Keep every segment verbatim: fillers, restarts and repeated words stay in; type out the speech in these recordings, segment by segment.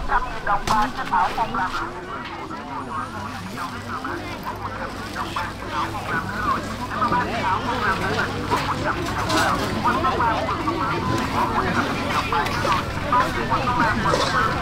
Hãy subscribe cho kênh Ghiền Mì Gõ để không bỏ lỡ những video hấp dẫn.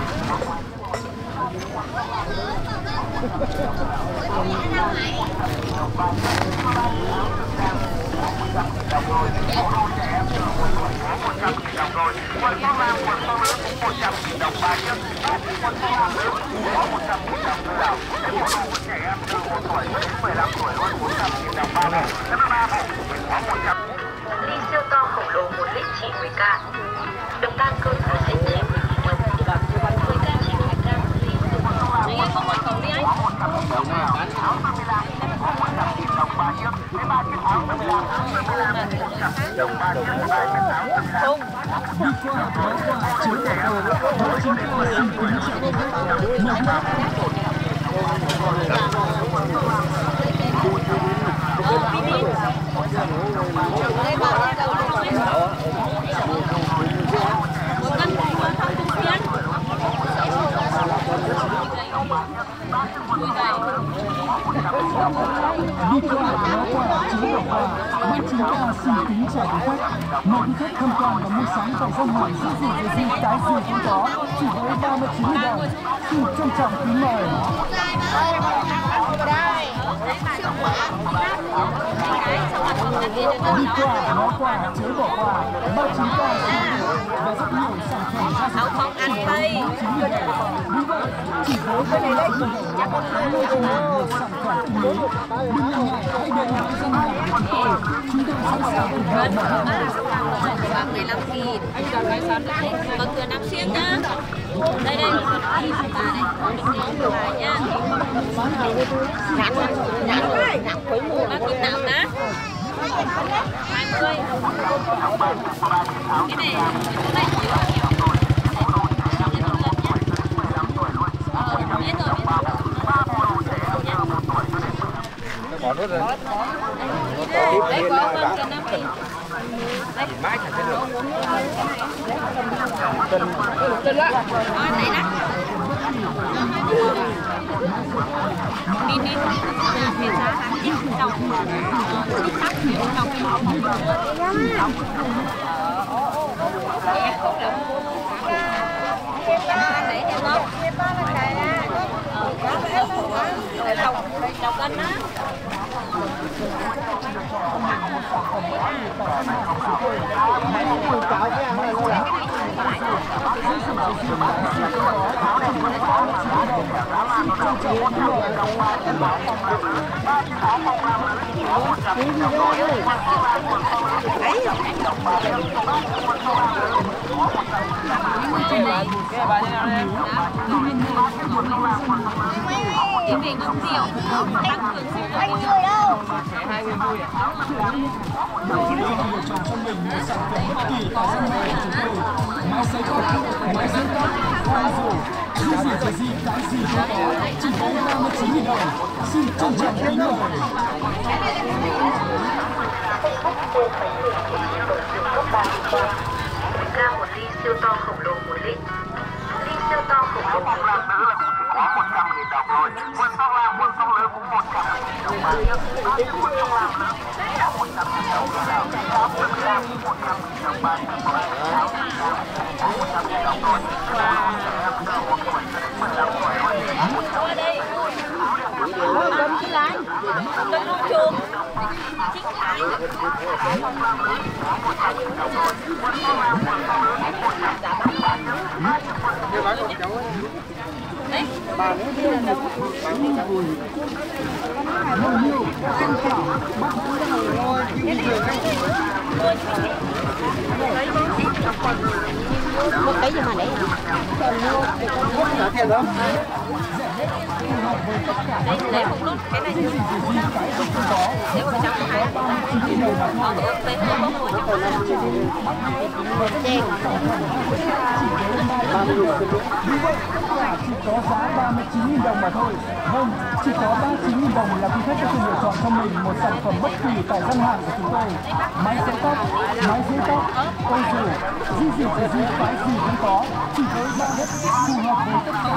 đi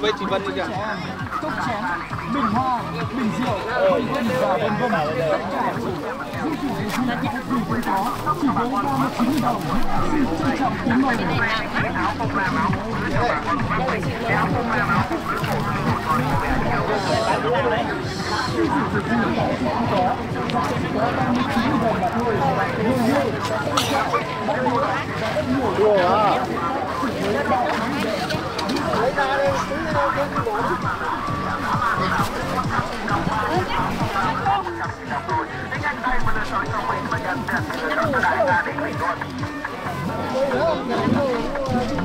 với chị Vân đi kìa. Cốc chén, bình hoa, bình rượu, bình vân và vân vân. Tất cả đủ. Giữ chủ đề chung là đủ quý có, chỉ với ba mươi chín nghìn đồng. Xin trân trọng kính mời. Áo không làm áo. Áo không làm áo. Giữ chủ đề chung là đủ quý có. ba mươi chín nghìn đồng là thôi. Nhiều nhiều. Bắt mua. Bắt mua đồ à. Chỉ với ba mươi chín nghìn đồng. Hãy subscribe cho kênh Ghiền Mì Gõ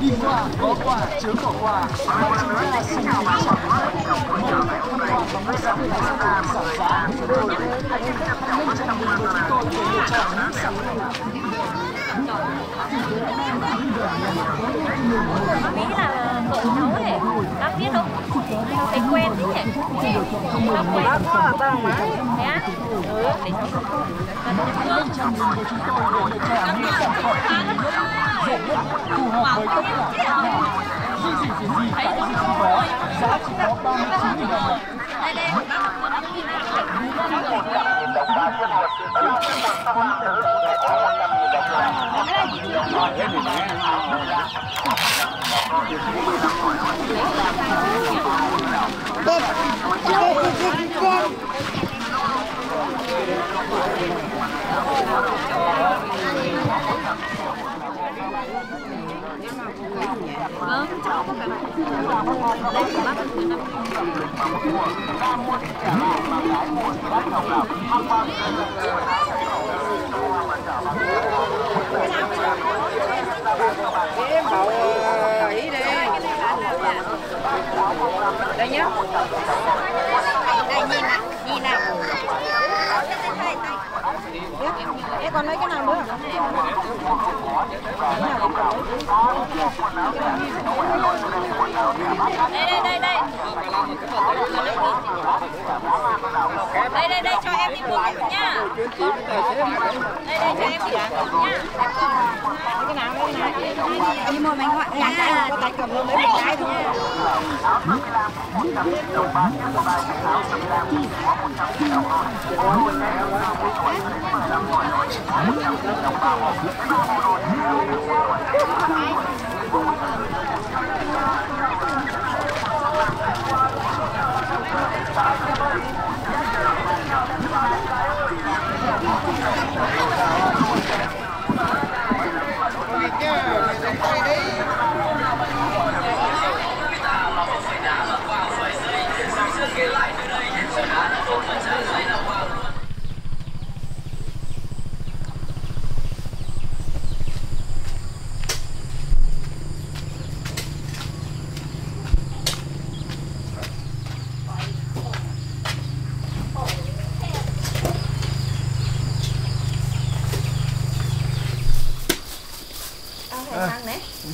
đi qua có quà chứa có quà và chúng ta xin chào bà con đây nhá, đây nhìn nào, nhìn nào, thế còn mấy cái nào nữa? Đây đây đây đây, đây đây đây cho em đi mua nhá, đây đây cho em đi mua nhá. Cái nào đây này, đi mua bánh hoa, có tay cầm luôn đấy một cái thôi.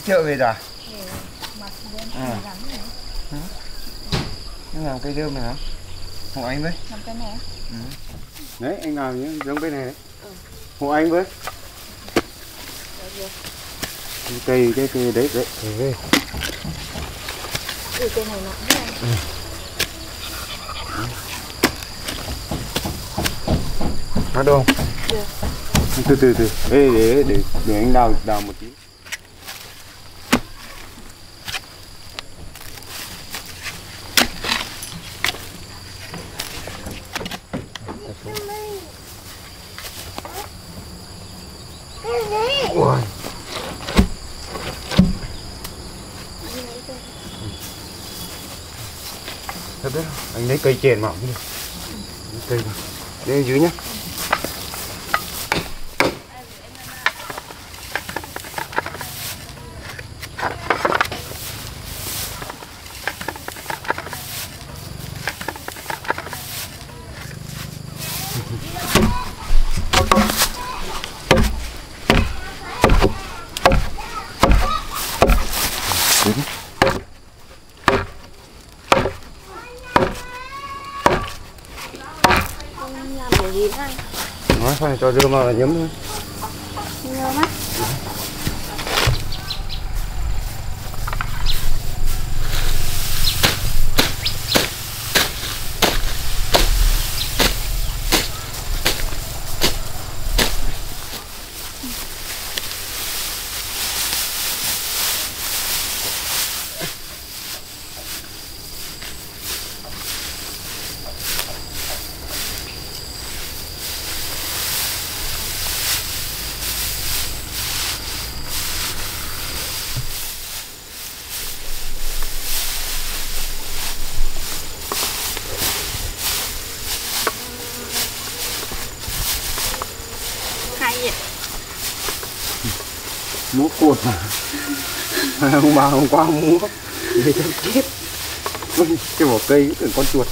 Chợ về rồi. À. Nó làm cây rơm này hả? Hộ anh với. Làm cái này. Ừ. Đấy anh làm những giống cái này đấy. Ừ. Hộ anh với. Cây cái cây đấy đấy. Về. Ừ, cây này nọ đấy. Ừ. Nó đâu? Được. Từ từ từ. Ê, để để để anh đào đào một tí. Anh lấy cây chèn mỏng đi. Cây vào. Đây dưới nhá. Nói phải cho đưa mà nhấm thôi. Nhiều mắt. Múa cột mà hôm bà hôm qua múa để cho chết cái vỏ cây cũng tưởng con chuột.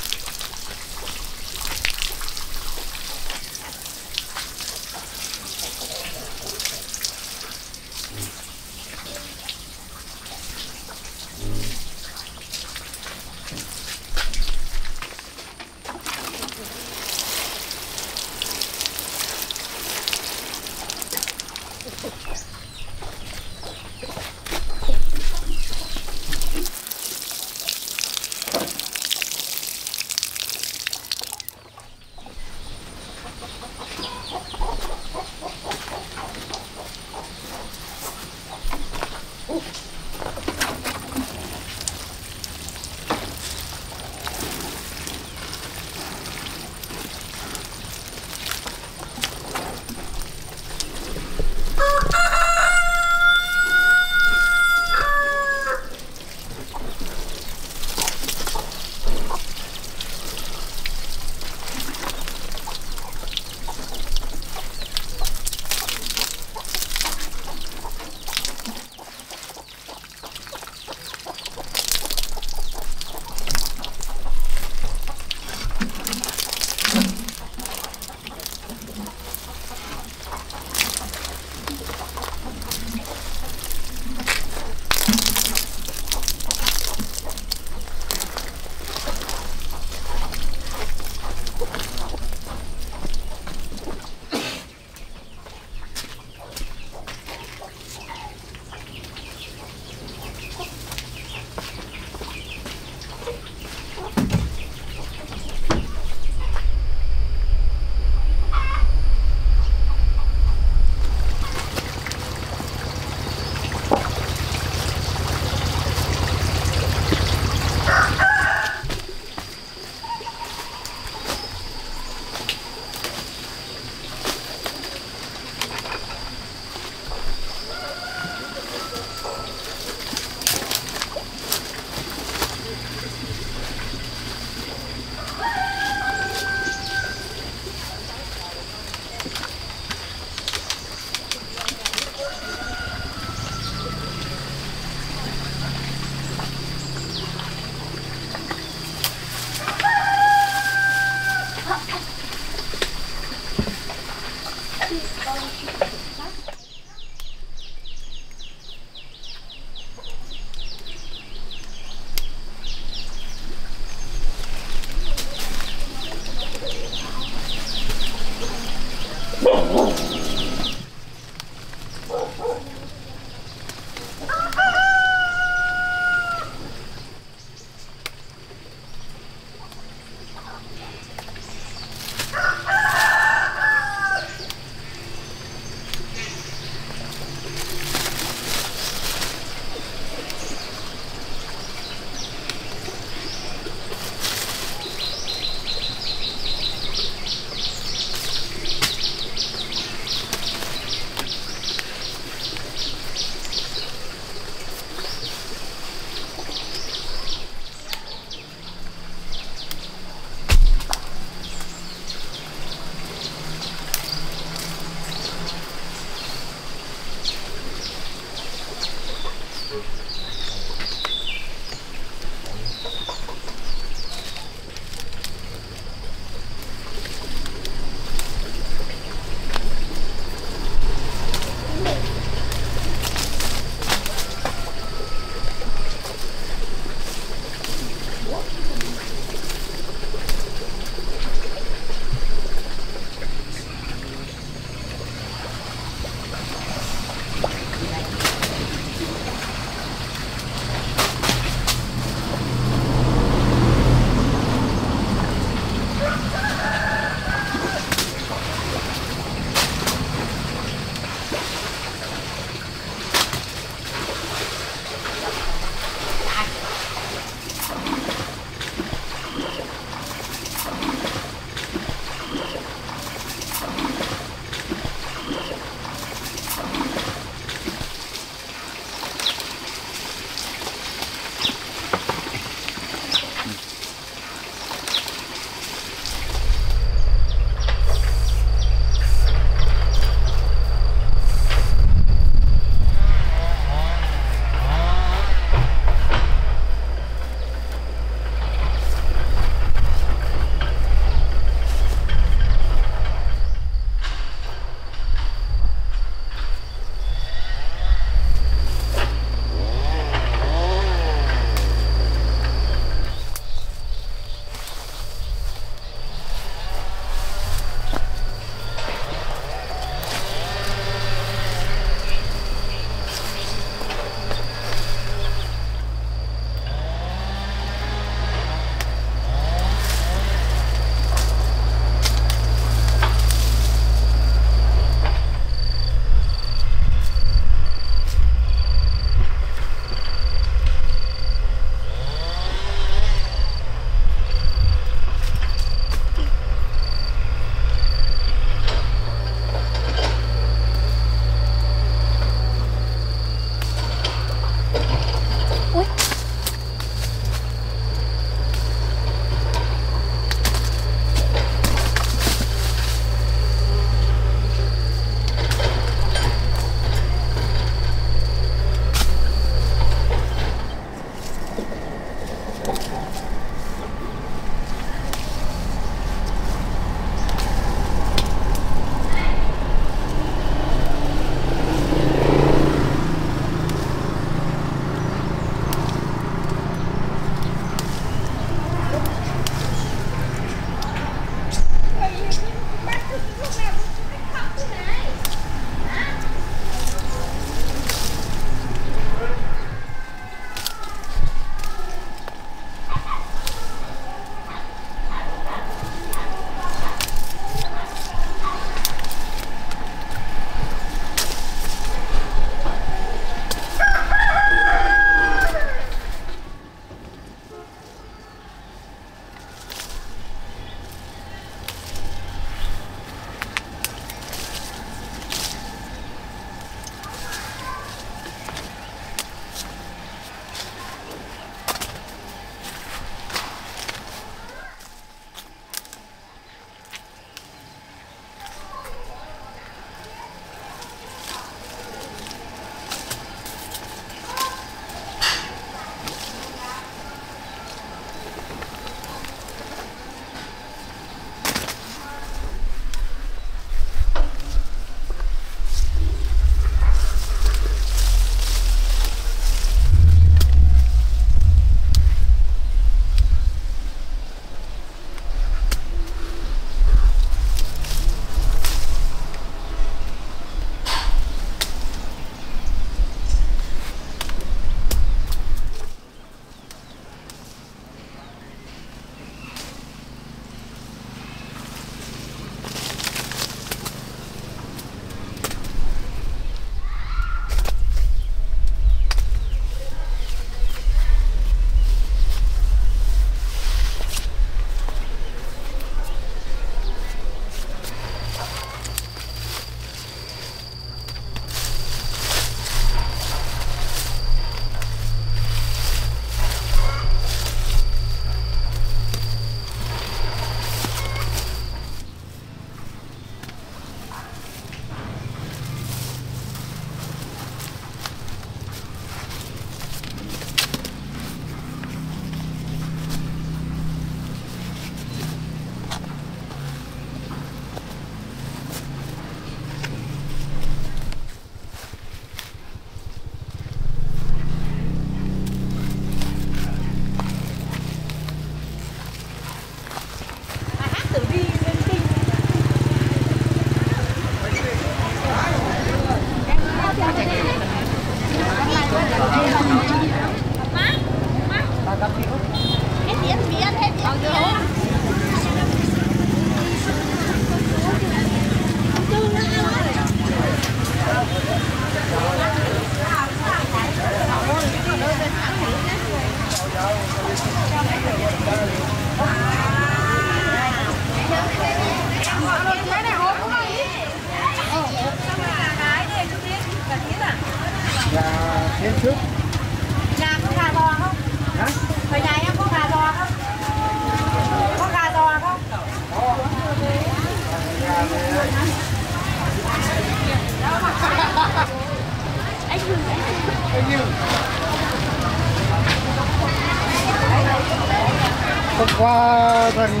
Hôm qua thằng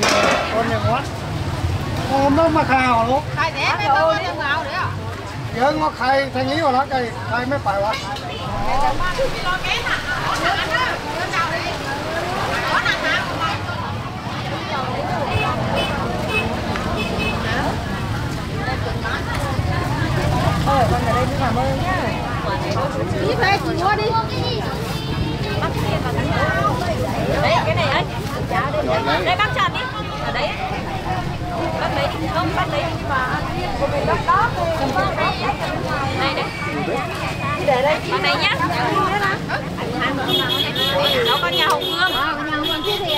con nhà ngoan ôm nó mà khào luôn. Tại để mấy con nhà ngoan nữa. Giờ nó khai thằng nghĩ vào nó cây khai mấy phải quá. Thôi con ở đây cứ làm ơn nhá. Đi về chị mua đi. Bắt cái tiền vào cái nào. Đấy cái này ấy. Đây bác chọn đi. Ở đấy. Bác lấy không bác lấy mà của mình đắp đó. Này đấy. Để đây. Con này nhá. Đó con nhà Hồng Hương. Con nhà Hồng Hương chứ thì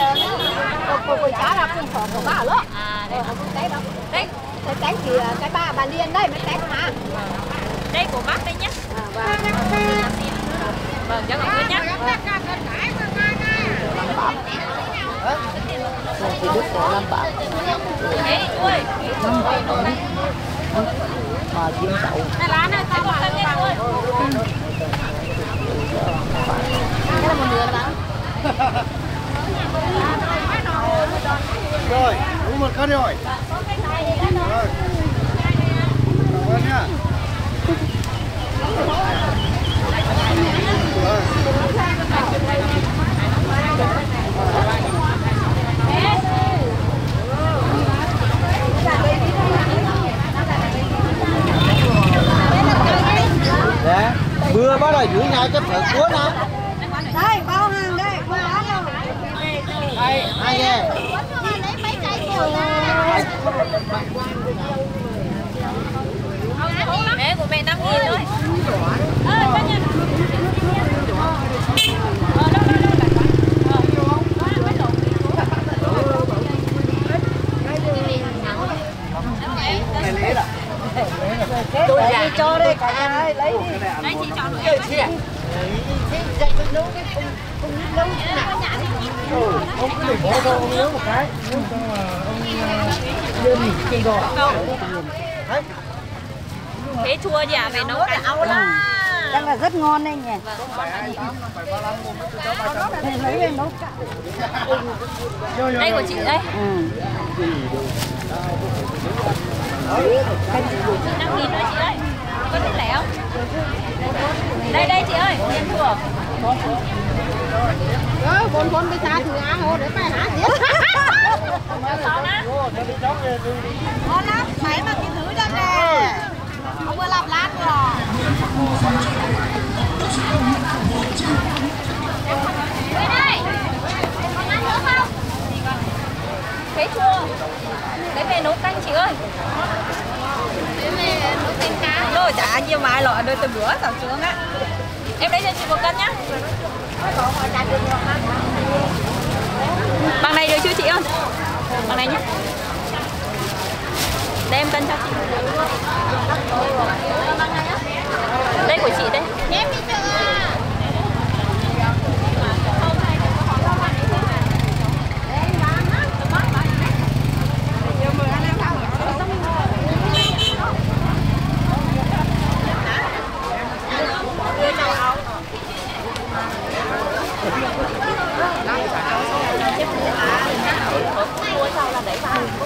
của của cháu là cùng phở của bà đó. À đây không đấy đâu. Đấy. Cái tách thì cái ba bà Liên đây mới tách mà. Đây của bác đây nhé. Vâng. Vâng, cho con nhé. Rồi, đúng một cái rồi. Rồi. Rồi nhá. Dạ, mưa bắt đầu dưới ngay cái phần cuối đó. Đây, bao hàng đây, không bán đâu. Đây, ai nghe. Mẹ của mẹ năm nghìn thôi. Ơi, có nhìn. Ờ đâu đâu đâu. Tôi đi cho đây cả nhà ơi, lấy đi. Lấy chị cho nữa chị ạ. Dạy con nấu cái không không nấu nào. Ông cứ để bó cho ông nấu một cái. Ông đưa mình cây gò. Thế chua gì à? Mày nấu cả ao là đang là rất ngon đấy nhỉ. Đây của chị đây. năm nghìn nữa chị ơi. Có thích lẻ không? Đây đây chị ơi, tiền thừa. Ơ, bốn bốn cái xa thử á hồ để phải hả giết. Sao á? Ngon lắm, máy mà cái thứ đây nè. Ông vừa lọc lát rồi. Đây đây. Còn ăn nữa không? Thế chua. Đấy về nấu canh chị ơi. Đấy về nấu canh cá. Rồi chả nhiều mai lọ đôi từ bữa tao xuống á. Em lấy cho chị một cân nhá. Bằng này được chưa chị ơi? Bằng này nhá. Đây em cân cho chị. Đây của chị đây. Em đi chợ à. Em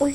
อุ้ย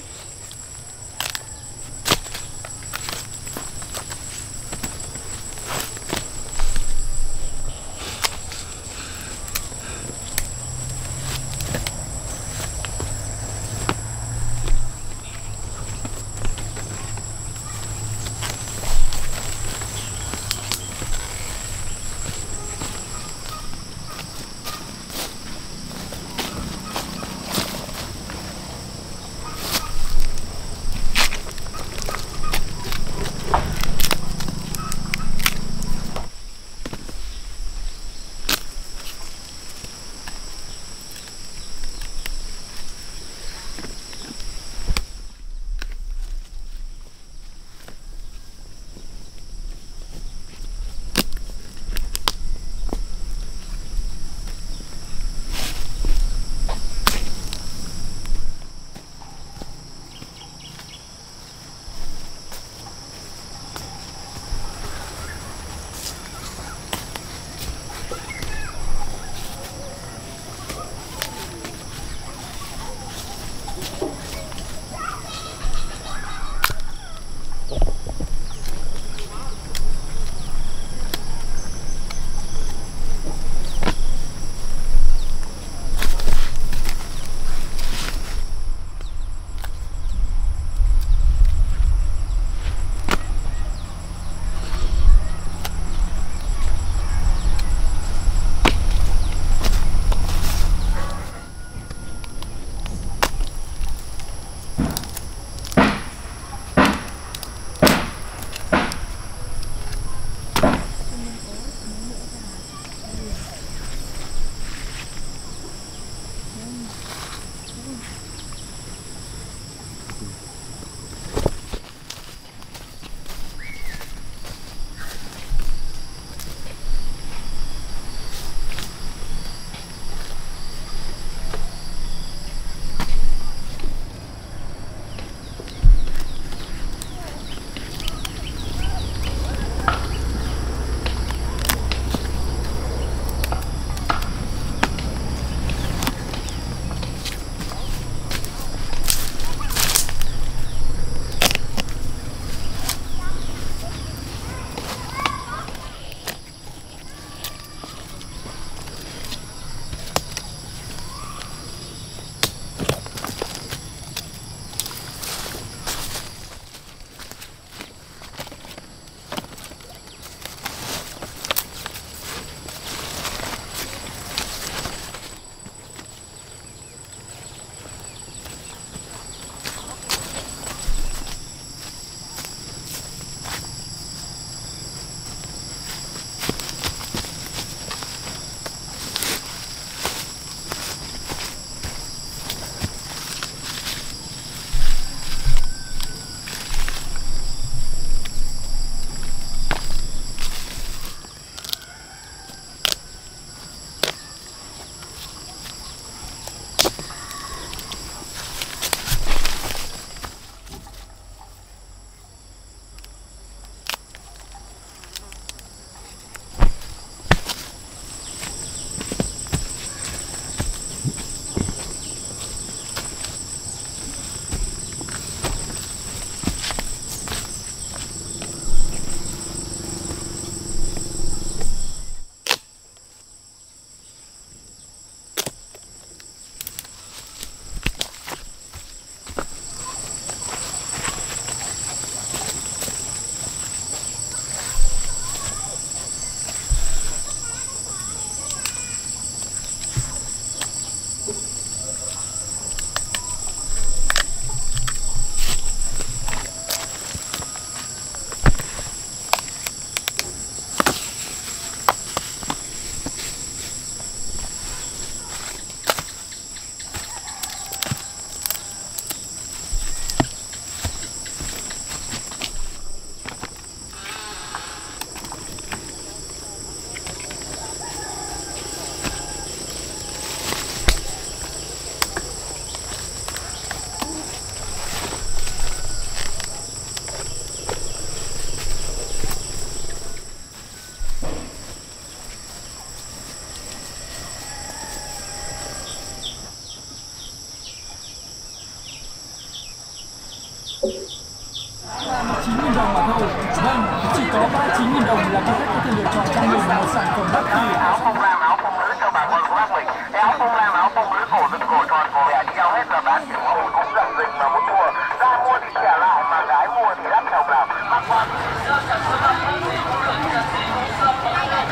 Chỉ có ba mươi chín nghìn đồng là quý khách có thể lựa chọn cho mình một sản phẩm bất kỳ. Áo phông lam, áo phông nữ cho bà con của bác mình. Áo phông lam, áo phông nữ cổ dựng cổ tròn cổ vẹn nhau hết là bán chỉ có một cũng giật dịch mà muốn mua. Ra mua thì trả lại, mà gái mua thì đắt chồng làm. Mặc quần. Áo phông lam nữ chỉ có một trăm nghìn đồng rồi. Quần phông lam, quần nữ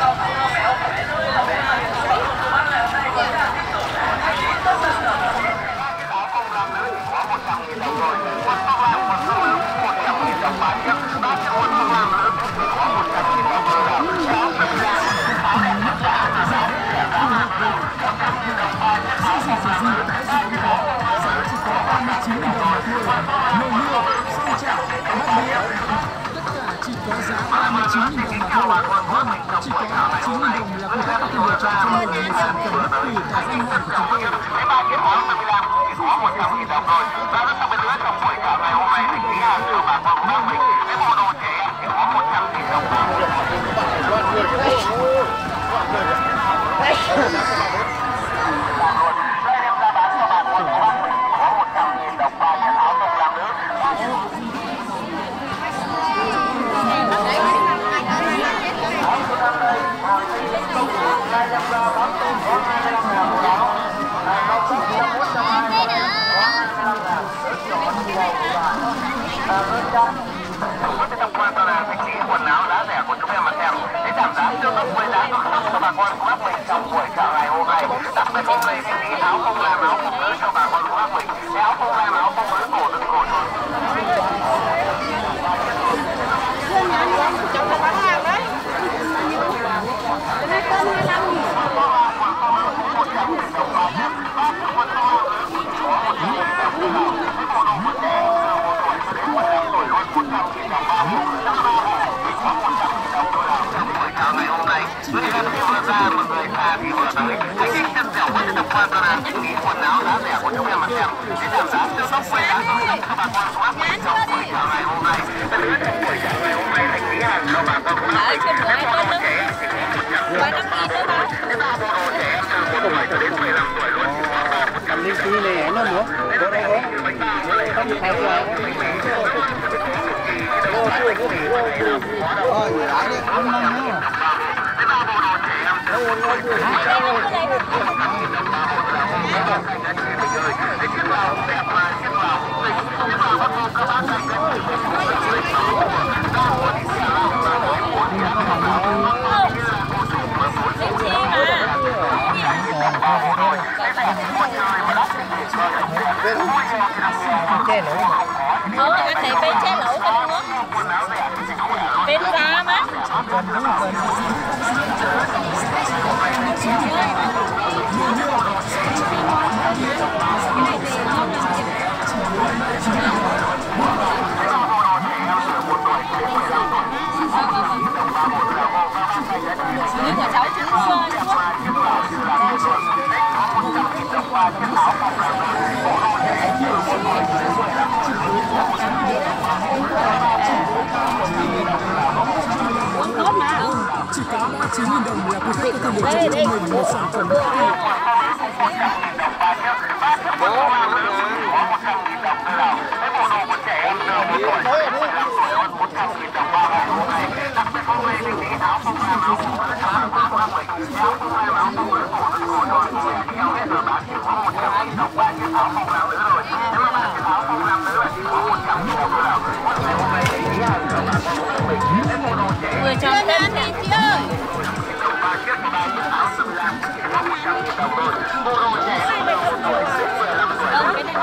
một trăm nghìn đồng bán nhất. Bán cho quần phông lam nữ. Chỉ có ba mươi chín nghìn đồng mà thôi. Chỉ có ba mươi chín nghìn đồng là quý khách có thể lựa chọn cho mình một sản phẩm bất kỳ tại gian hàng của chúng tôi. Hãy subscribe cho kênh Ghiền Mì Gõ để không bỏ lỡ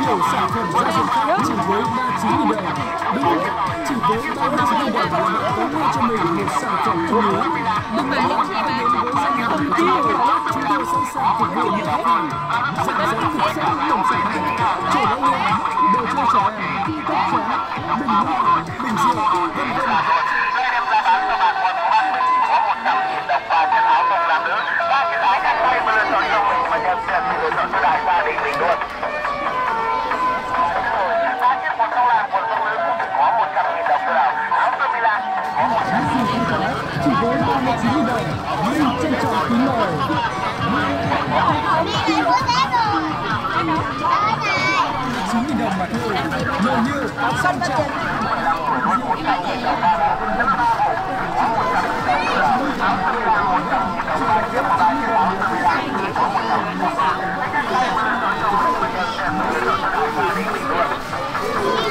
hấp dẫn. nhiều sản phẩm gia dụng khác chỉ với ba mươi chín nghìn đồng. Đúng, chỉ với ba mươi chín nghìn đồng bạn có mua cho mình một sản phẩm thú nhớ. Đừng mãi đến khi đến với gian hàng Thú Nhớ, chúng tôi sẵn sàng phục vụ những khách hàng. Giảm giá thực trạng tổng sản phẩm, trẻ em nhé, đồ chơi trẻ em, cốc chén, bình nước, bình rượu, vân vân. Chỉ với ba mươi chín nghìn đồng, mình trân trọng kính mời. chín nghìn đồng mà thôi, nhiều như săn trọng. Hãy subscribe cho kênh Ghiền Mì Gõ để không bỏ lỡ những video hấp dẫn.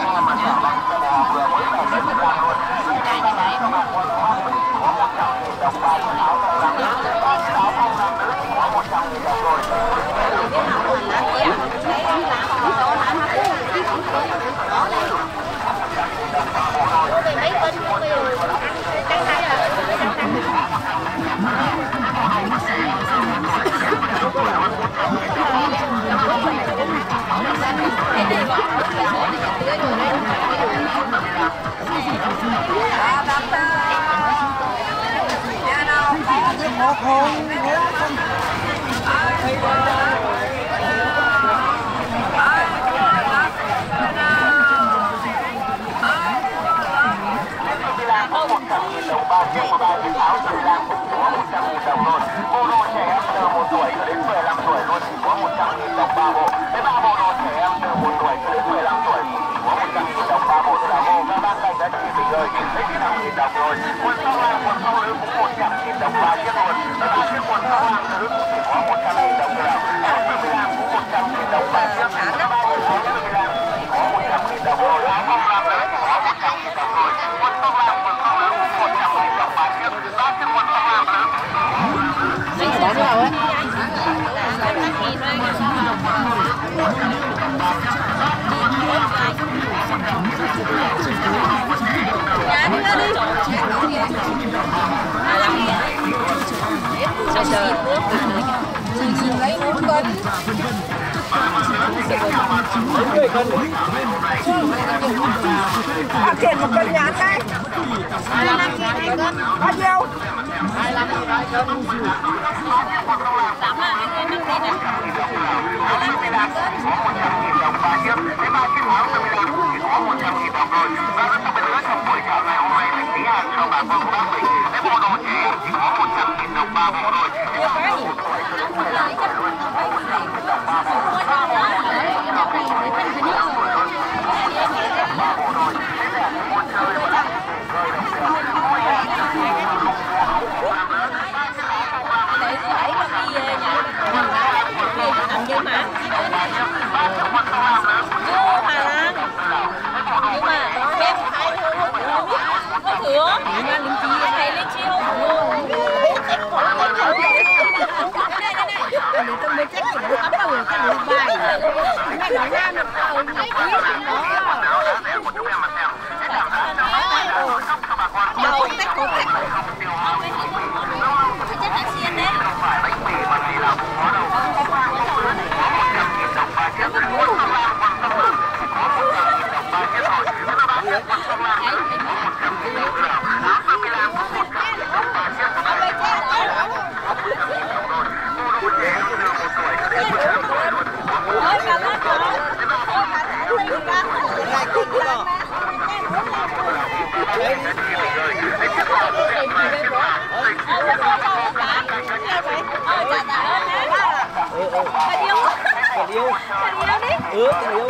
yêu. Tình yêu đi. Ừ, tình yêu. Tình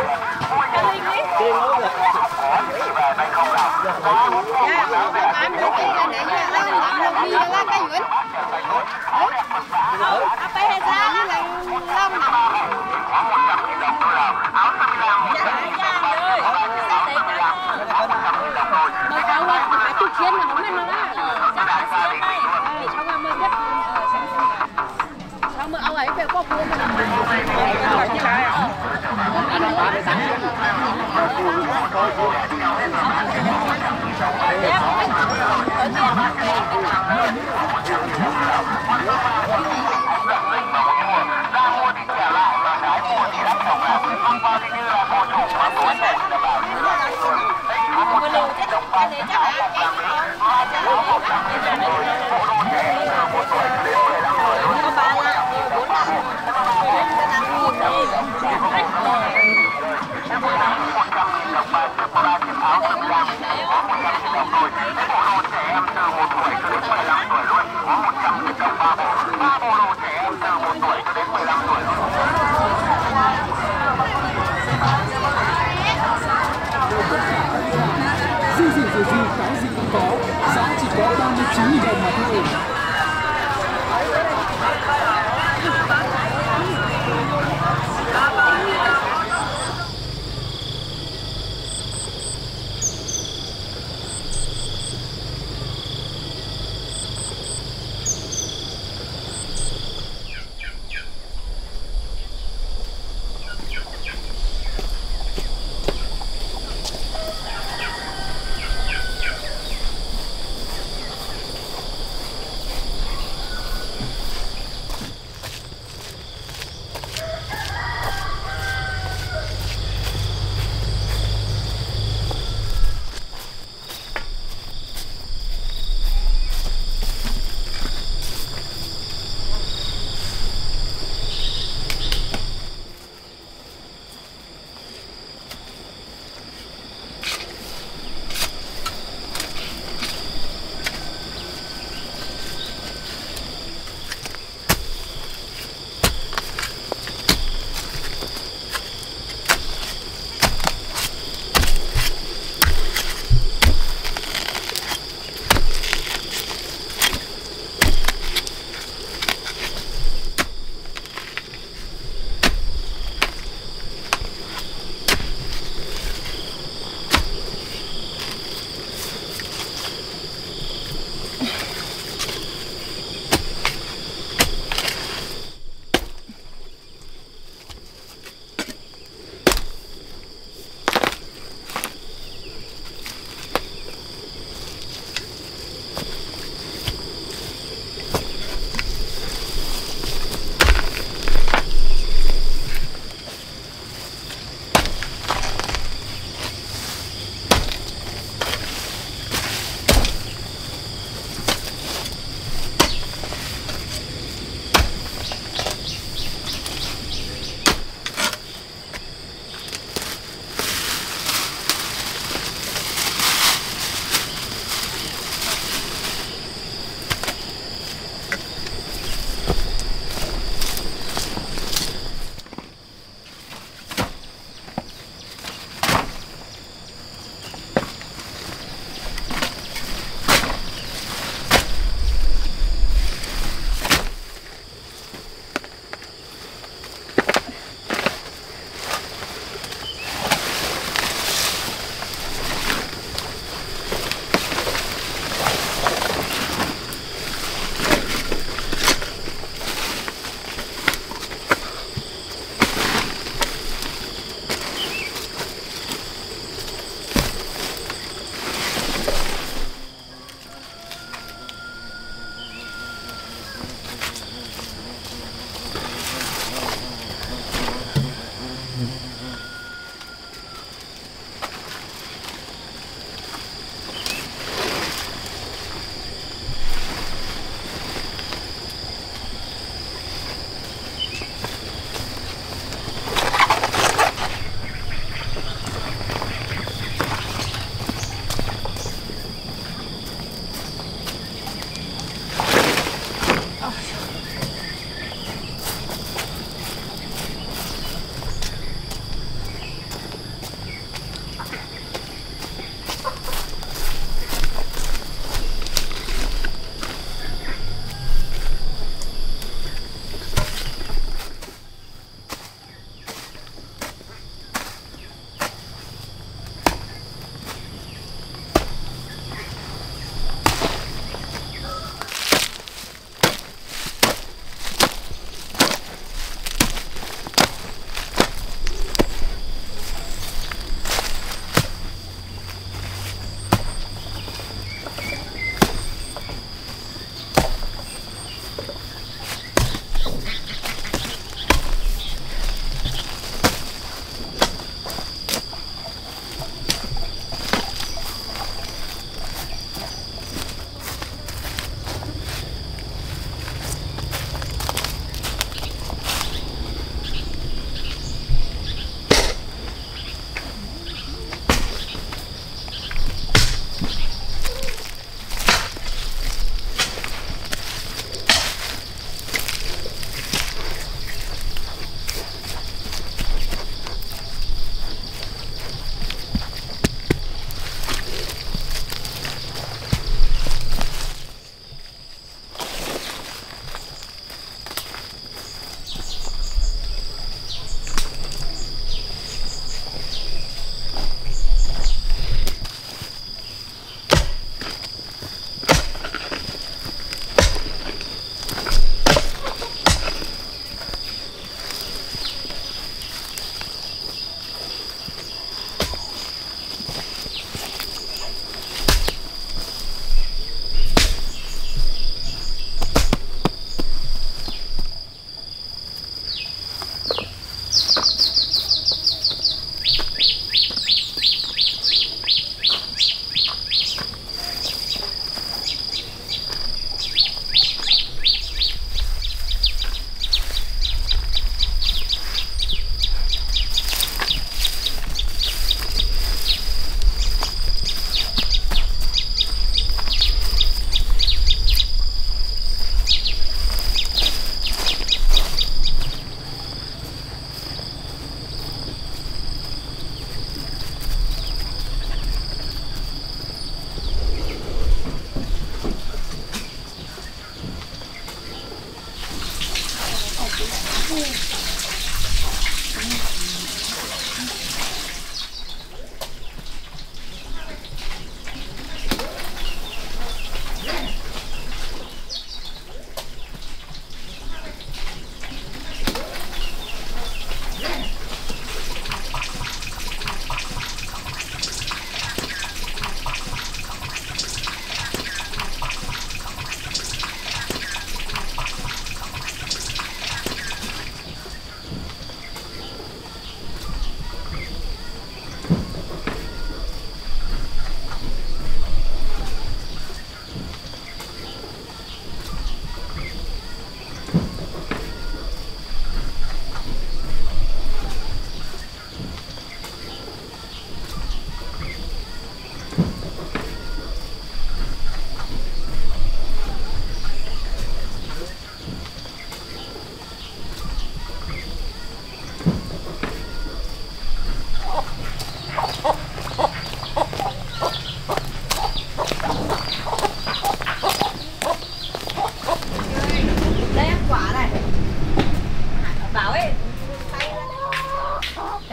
yêu đi. Tiền lắm rồi. Dạ, mà anh đưa tiền ra để cho anh làm được đi là cái Dũng. Ừ. Ở đây hay ra với lại Long nè. Mới cao quá, phải chút chiến là không nên nó ra. Chắc là xe này. Vì sao mà mới biết. Sao mà ông ấy về có vua mà làm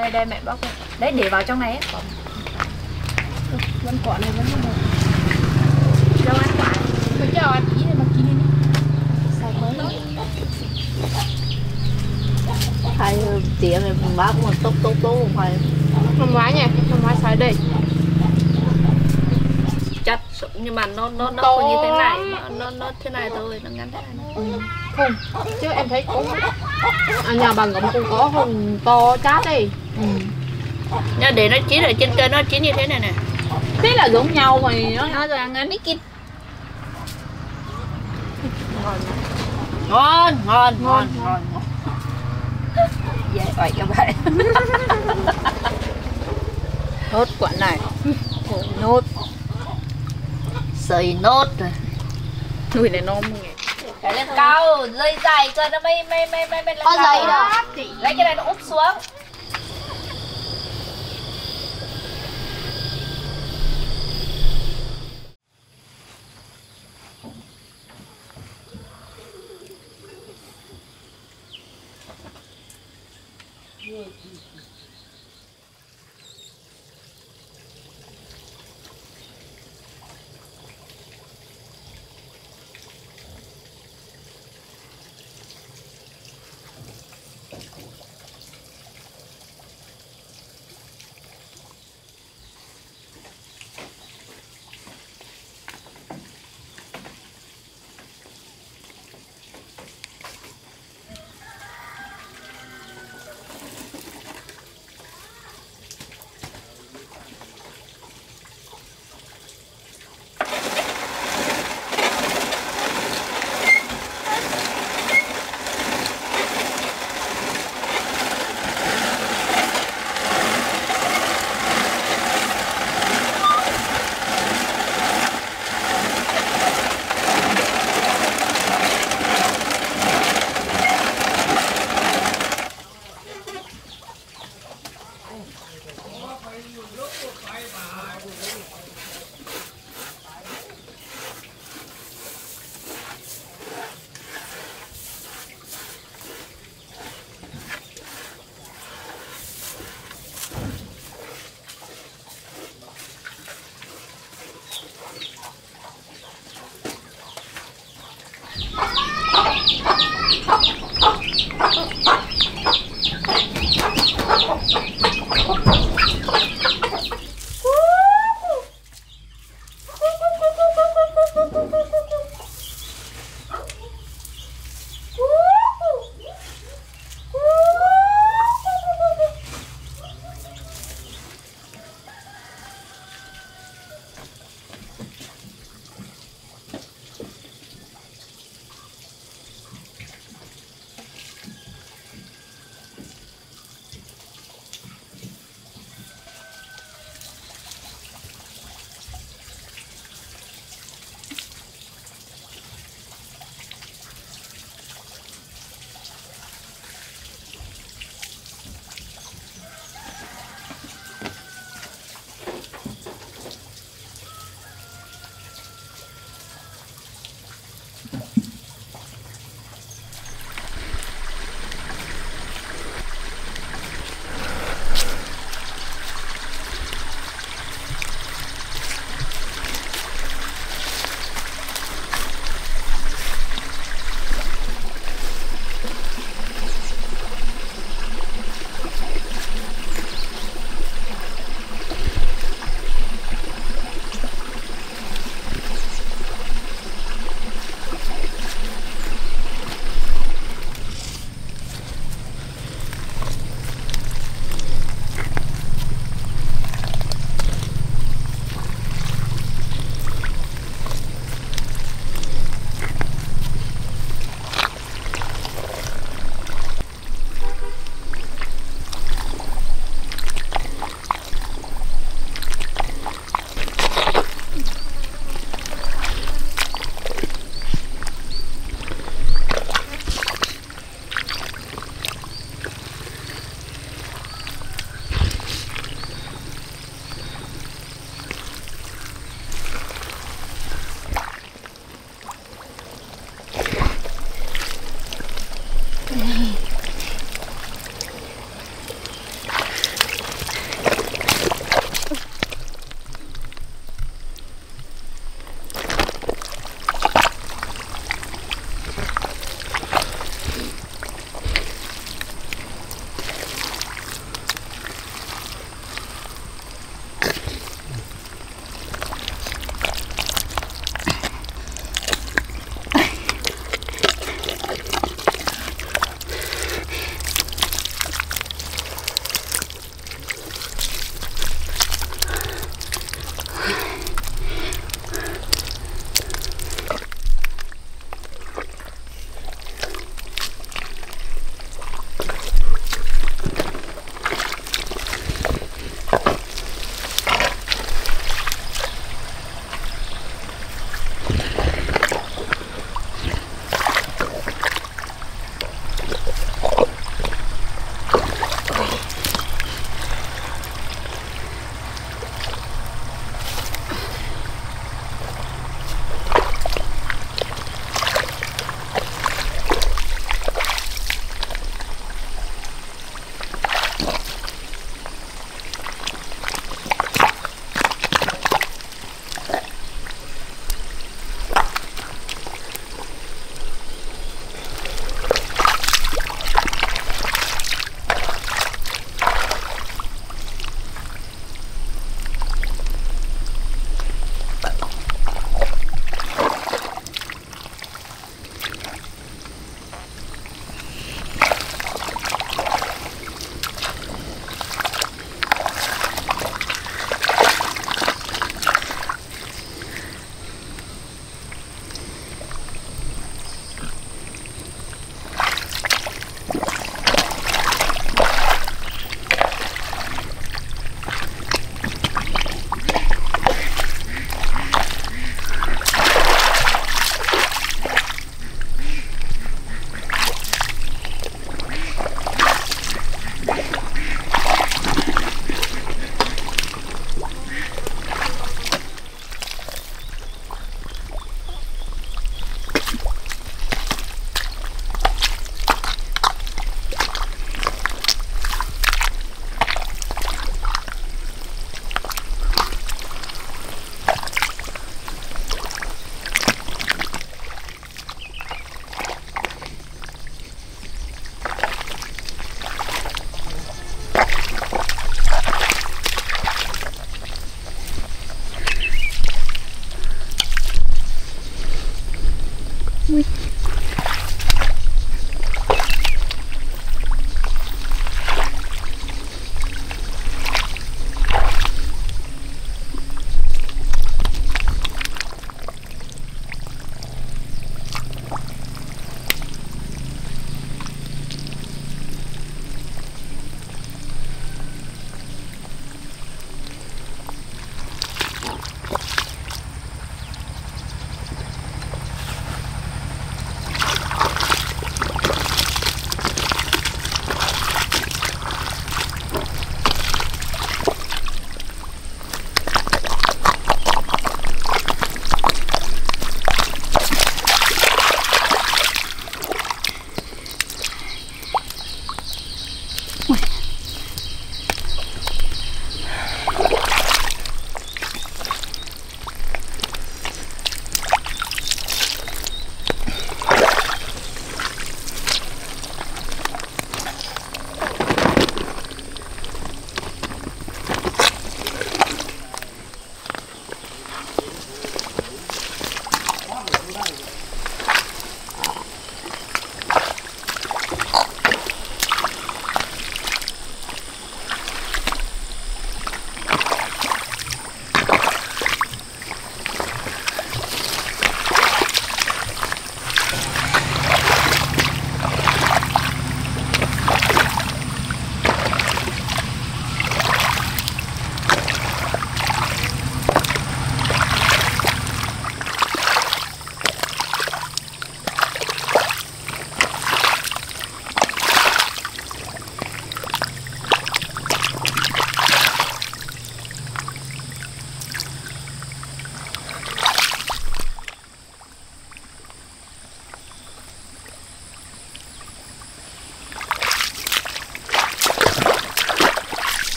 Đây, đây mẹ bóc đây. Đấy, để vào trong này ấy. Vẫn quả này vẫn không được. Đâu ăn quả. Mình cho ăn tí này mà kín lên đi. Sao mới. Hai tía này bác mà tốt tốt tốt không phải. Không quá nha, không quá sai đây. Chặt nhưng mà nó nó nó như thế này, nó nó thế này thôi, nó ngắn thế này. Ừ. Không, chứ em thấy cũng à, nhà bằng cũng không có hồng to chát đi. Ừ. Nó để nó chín ở trên cây nó chín như thế này nè. Thế là giống nhau mà nó ra ngán ít kít. Ngon, ngon, ngon, ngon. Vậy vậy các bạn. Nốt quả này. Nốt. Sợi nốt rồi. Nuôi này non nghe. Cái lên cao, dây dài cơ nó mới mới mới mới lên cao. Có dây đâu. Lấy cái này nó úp xuống.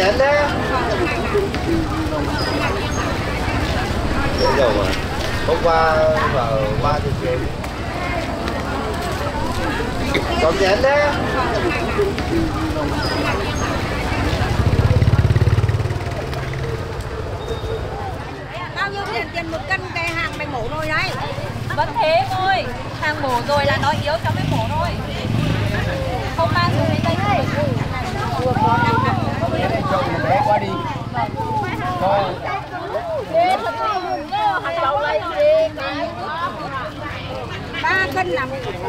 Hãy subscribe cho kênh Ghiền Mì Gõ để không bỏ lỡ những video hấp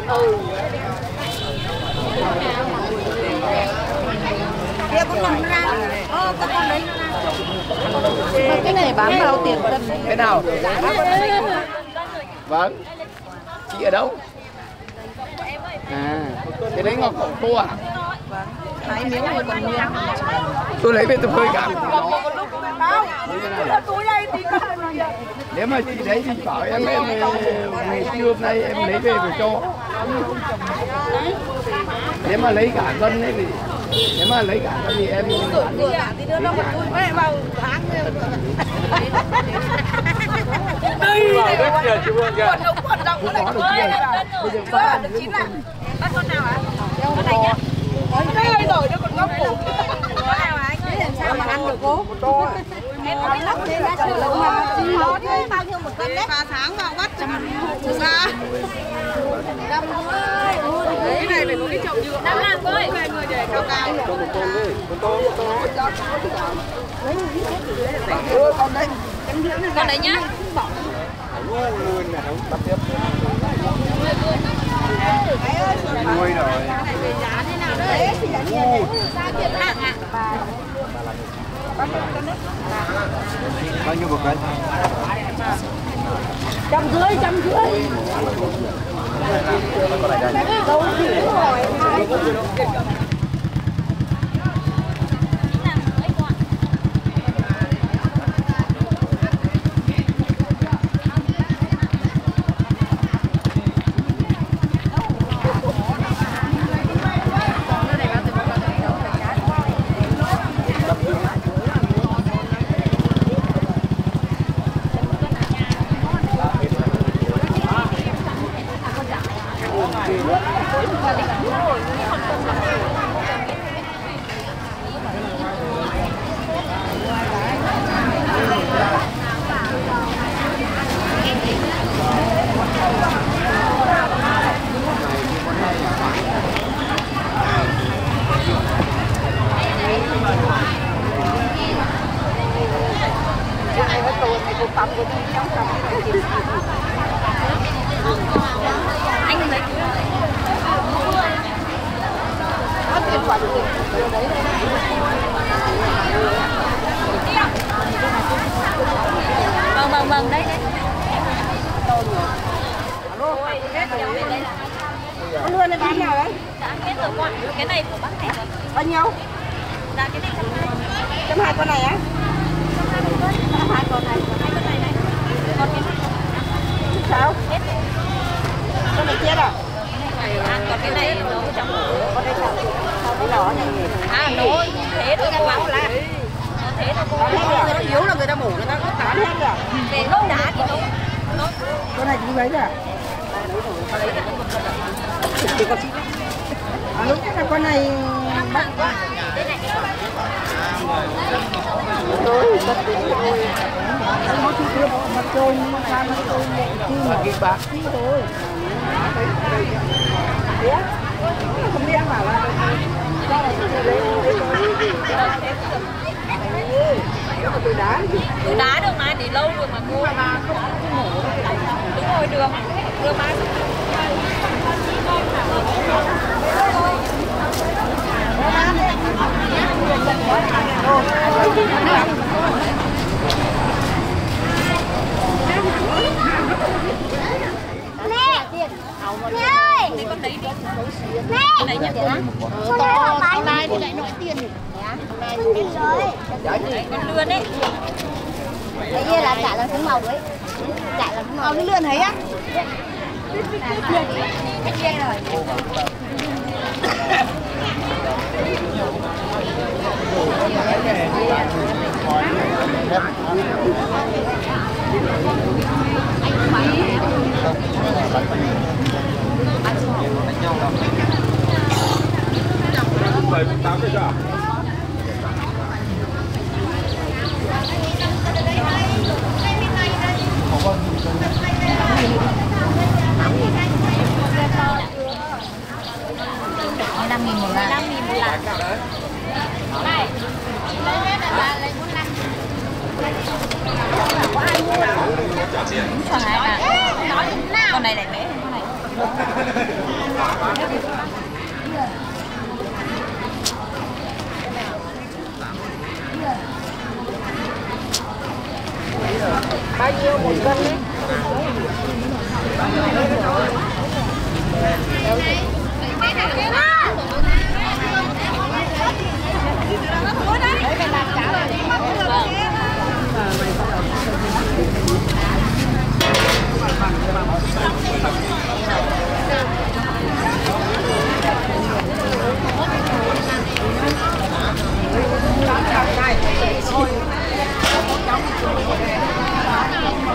dẫn. Ui rồi. Ui. Bao nhiêu một cân? Trăm rưỡi, trăm rưỡi. Đâu gì rồi. Hãy subscribe cho kênh Ghiền Mì Gõ để không bỏ lỡ những video hấp dẫn.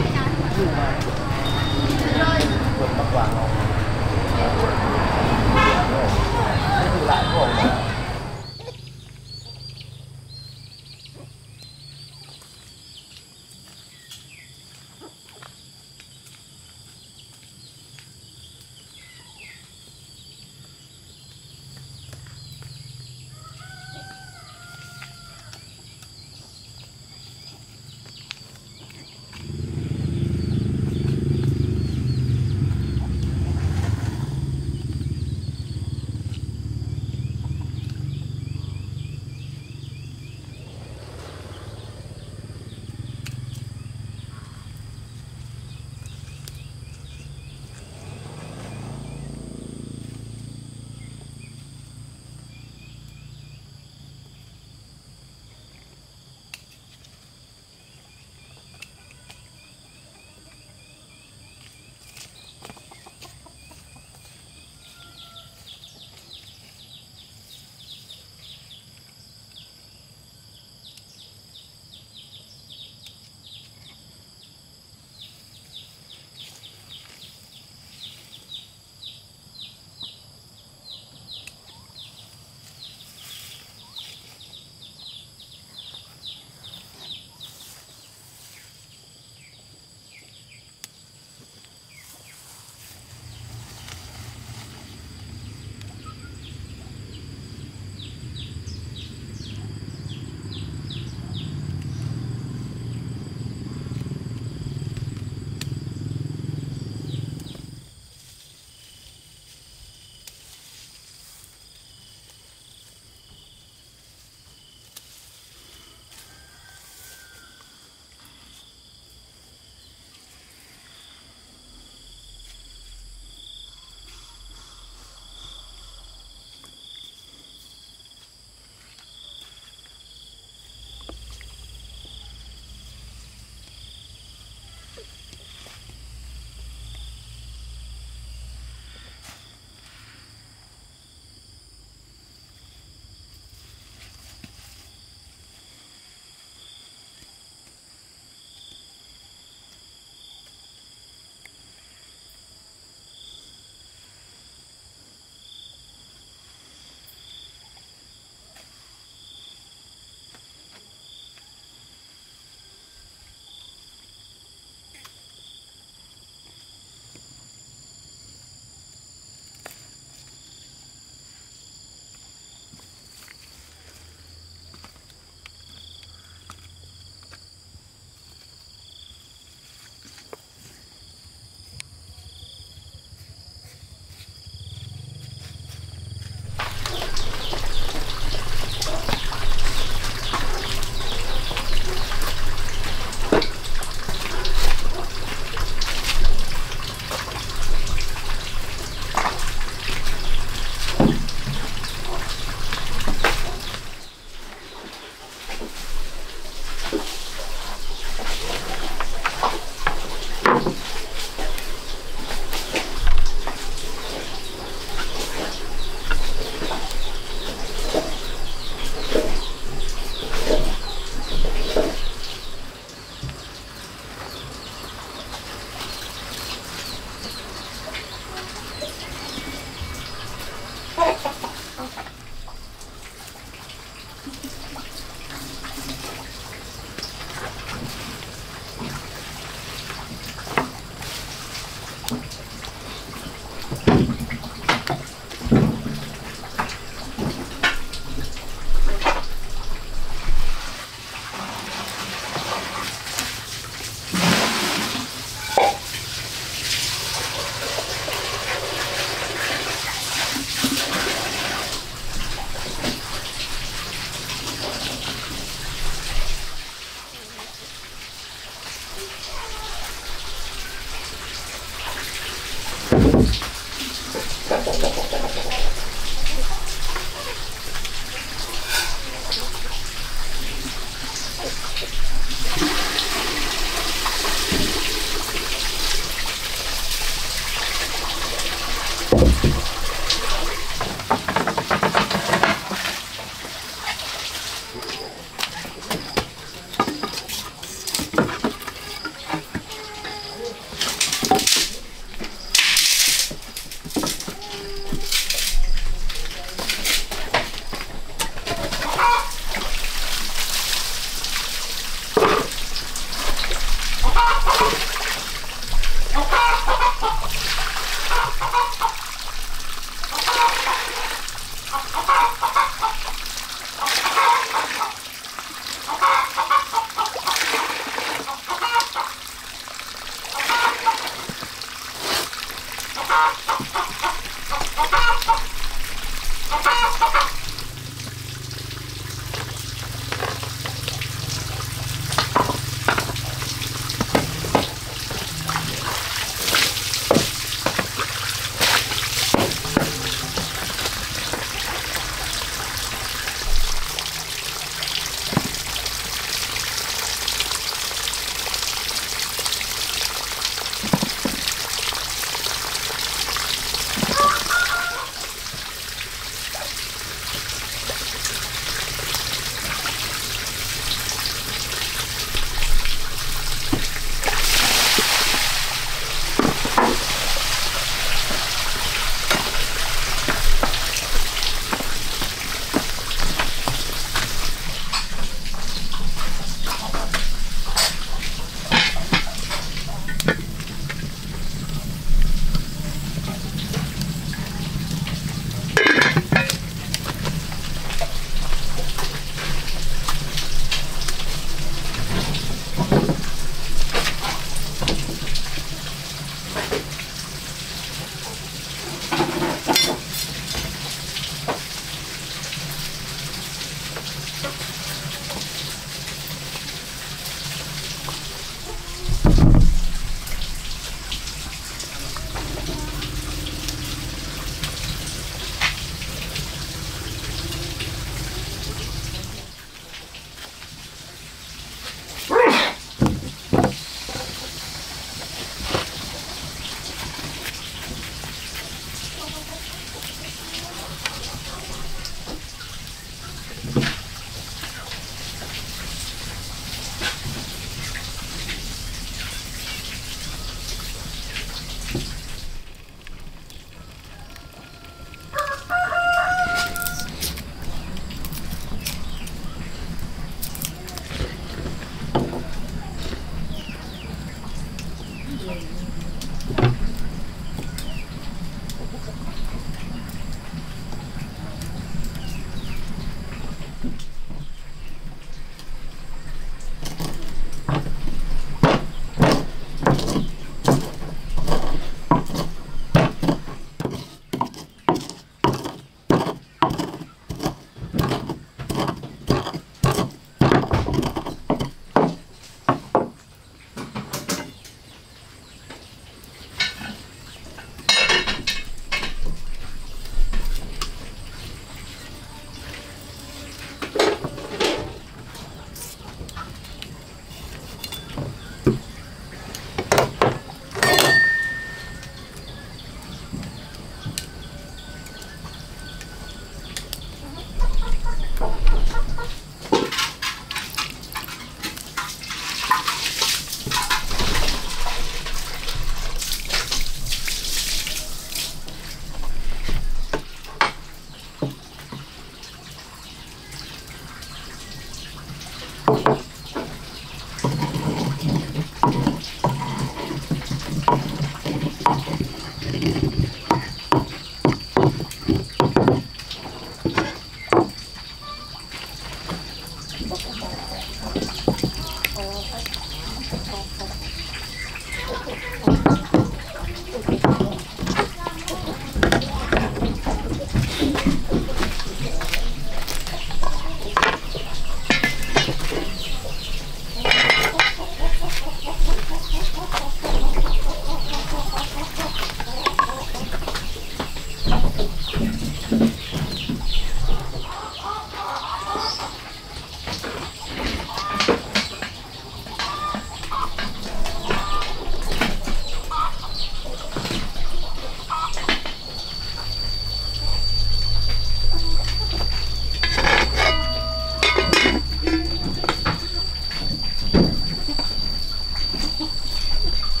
Anh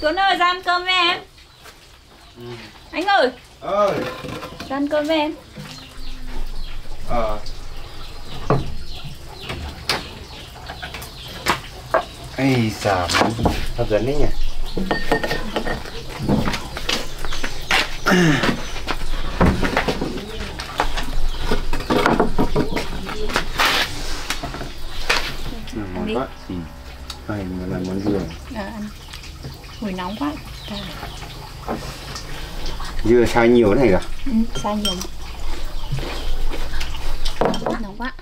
Tuấn ơi, ra ăn cơm với em. Ừ. Anh ơi. Ơi. Ra ăn cơm với em. Ờ. À. ไอ้สามถ้าเกิดนี่ไงmón quá gì đây là món dừa mùi nóng quá dừa xay nhiều thế này cả ừ, xay nhiều nóng quá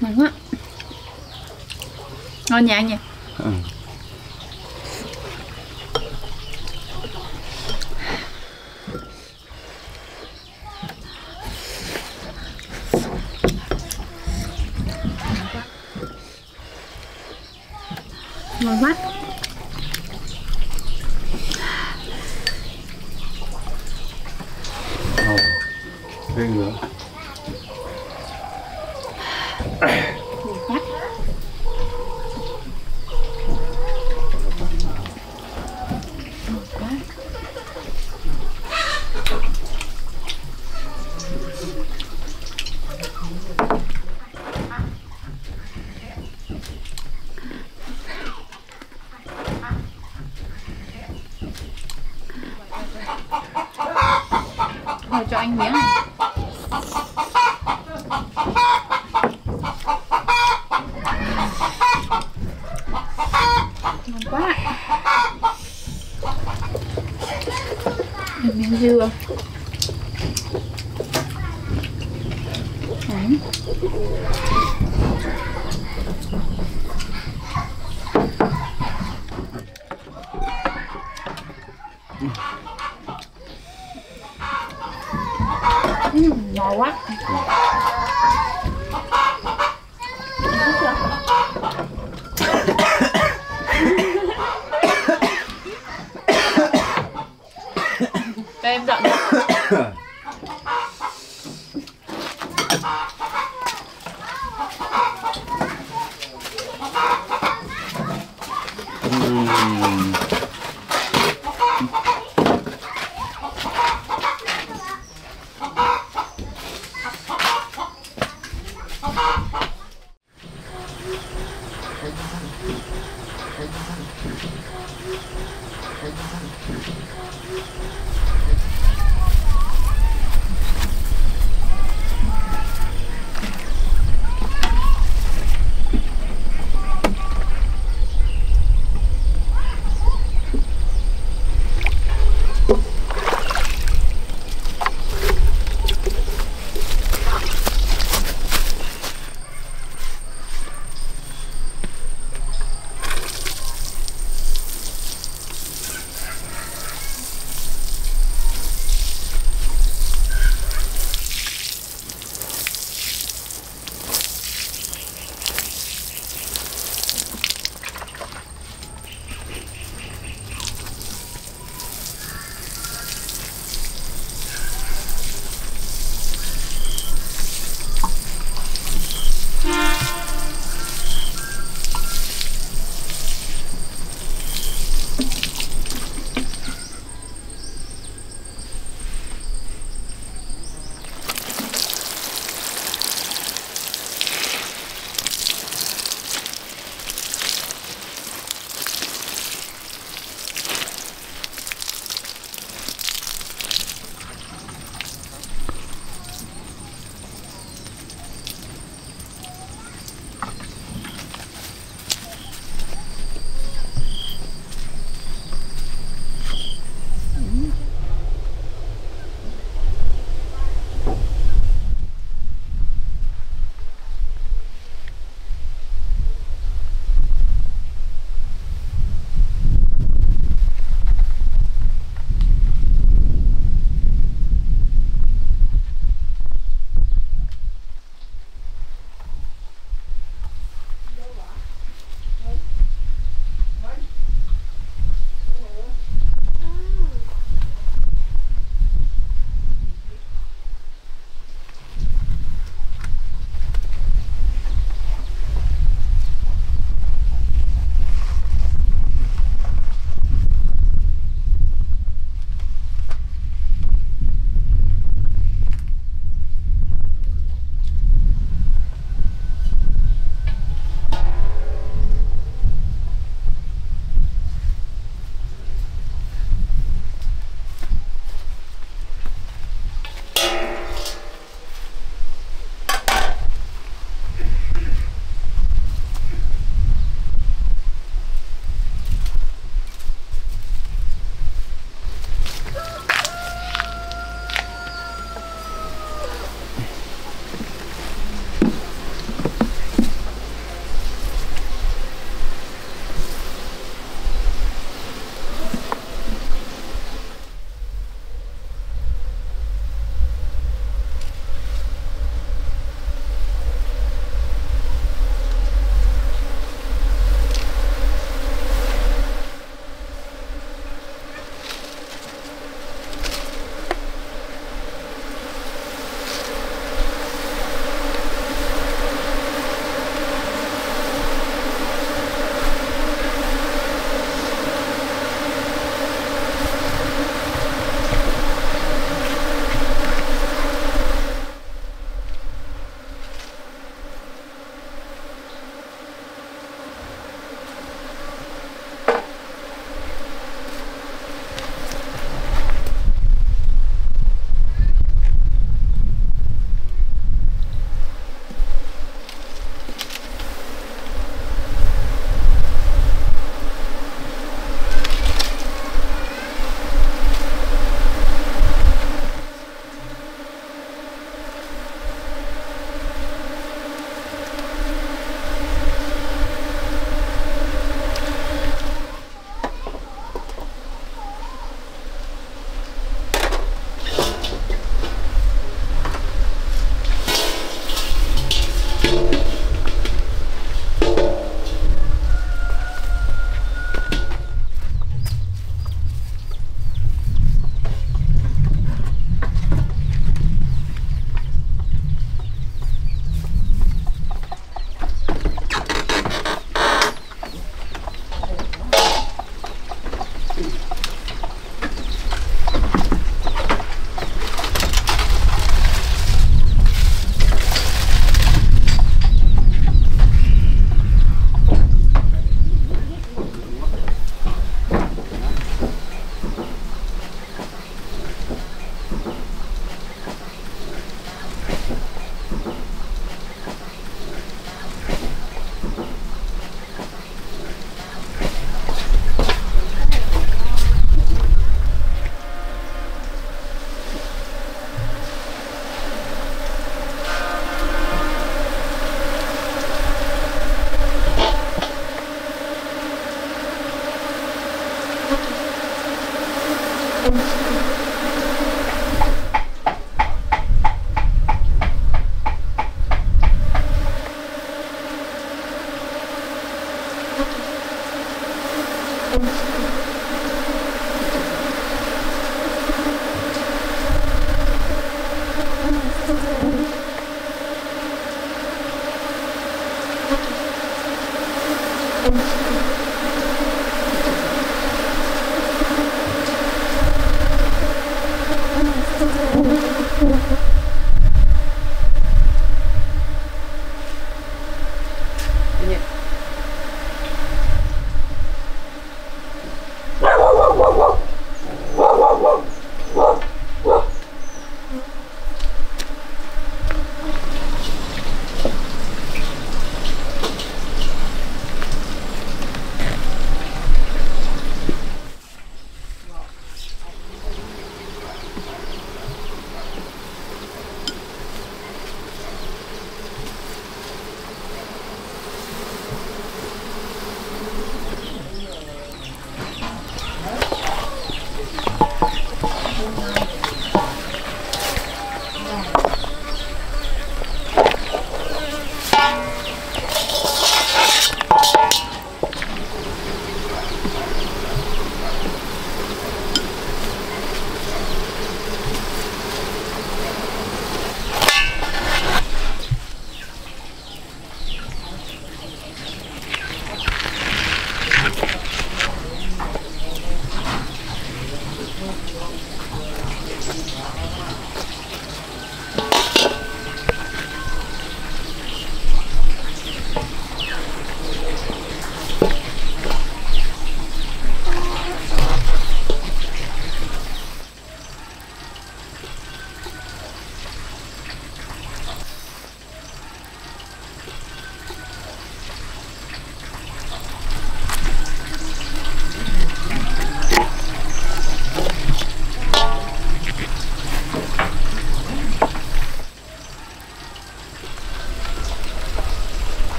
ngon quá ngon nhẹ nhỉ ừ.ร้อนมากเอาเร่งเหลือcho anh miếng này ngon quá một miếng dừa đấy ngon quá đây em dọn đây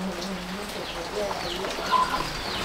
Hãy subscribe cho kênh Ghiền Mì Gõ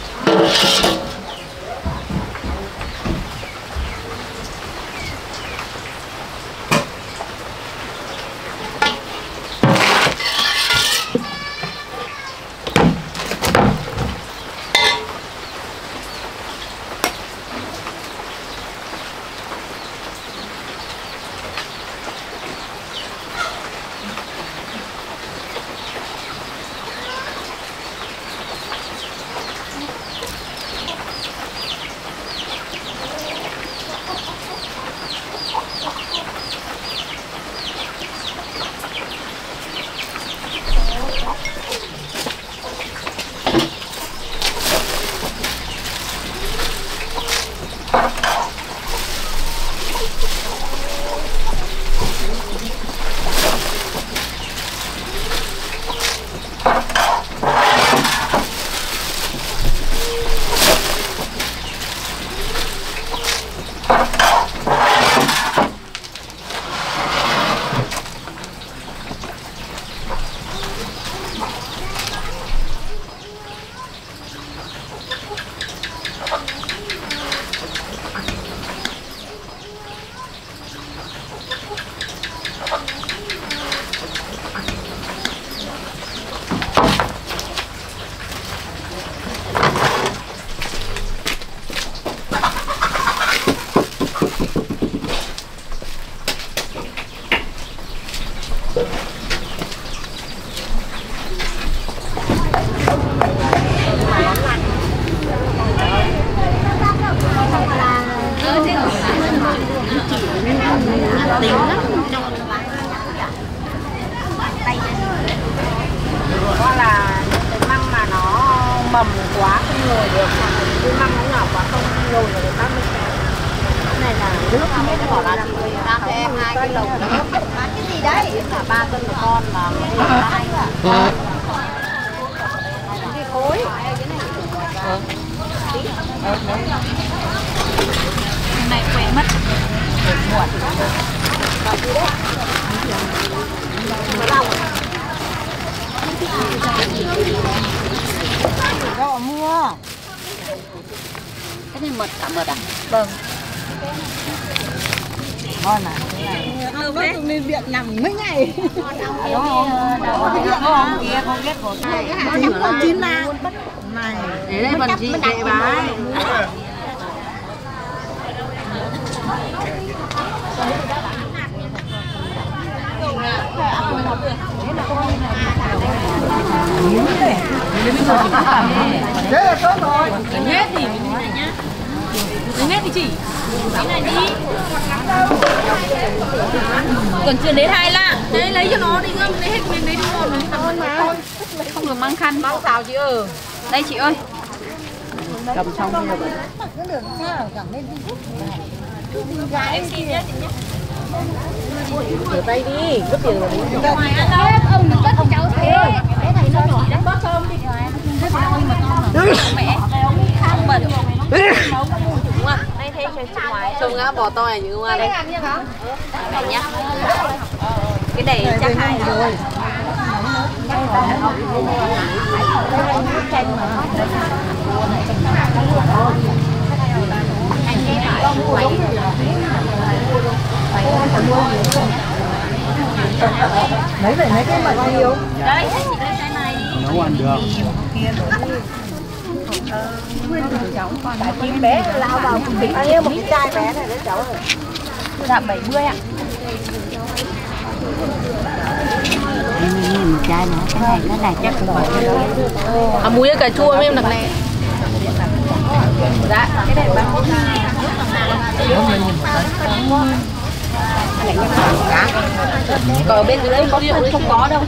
để không bỏ lỡ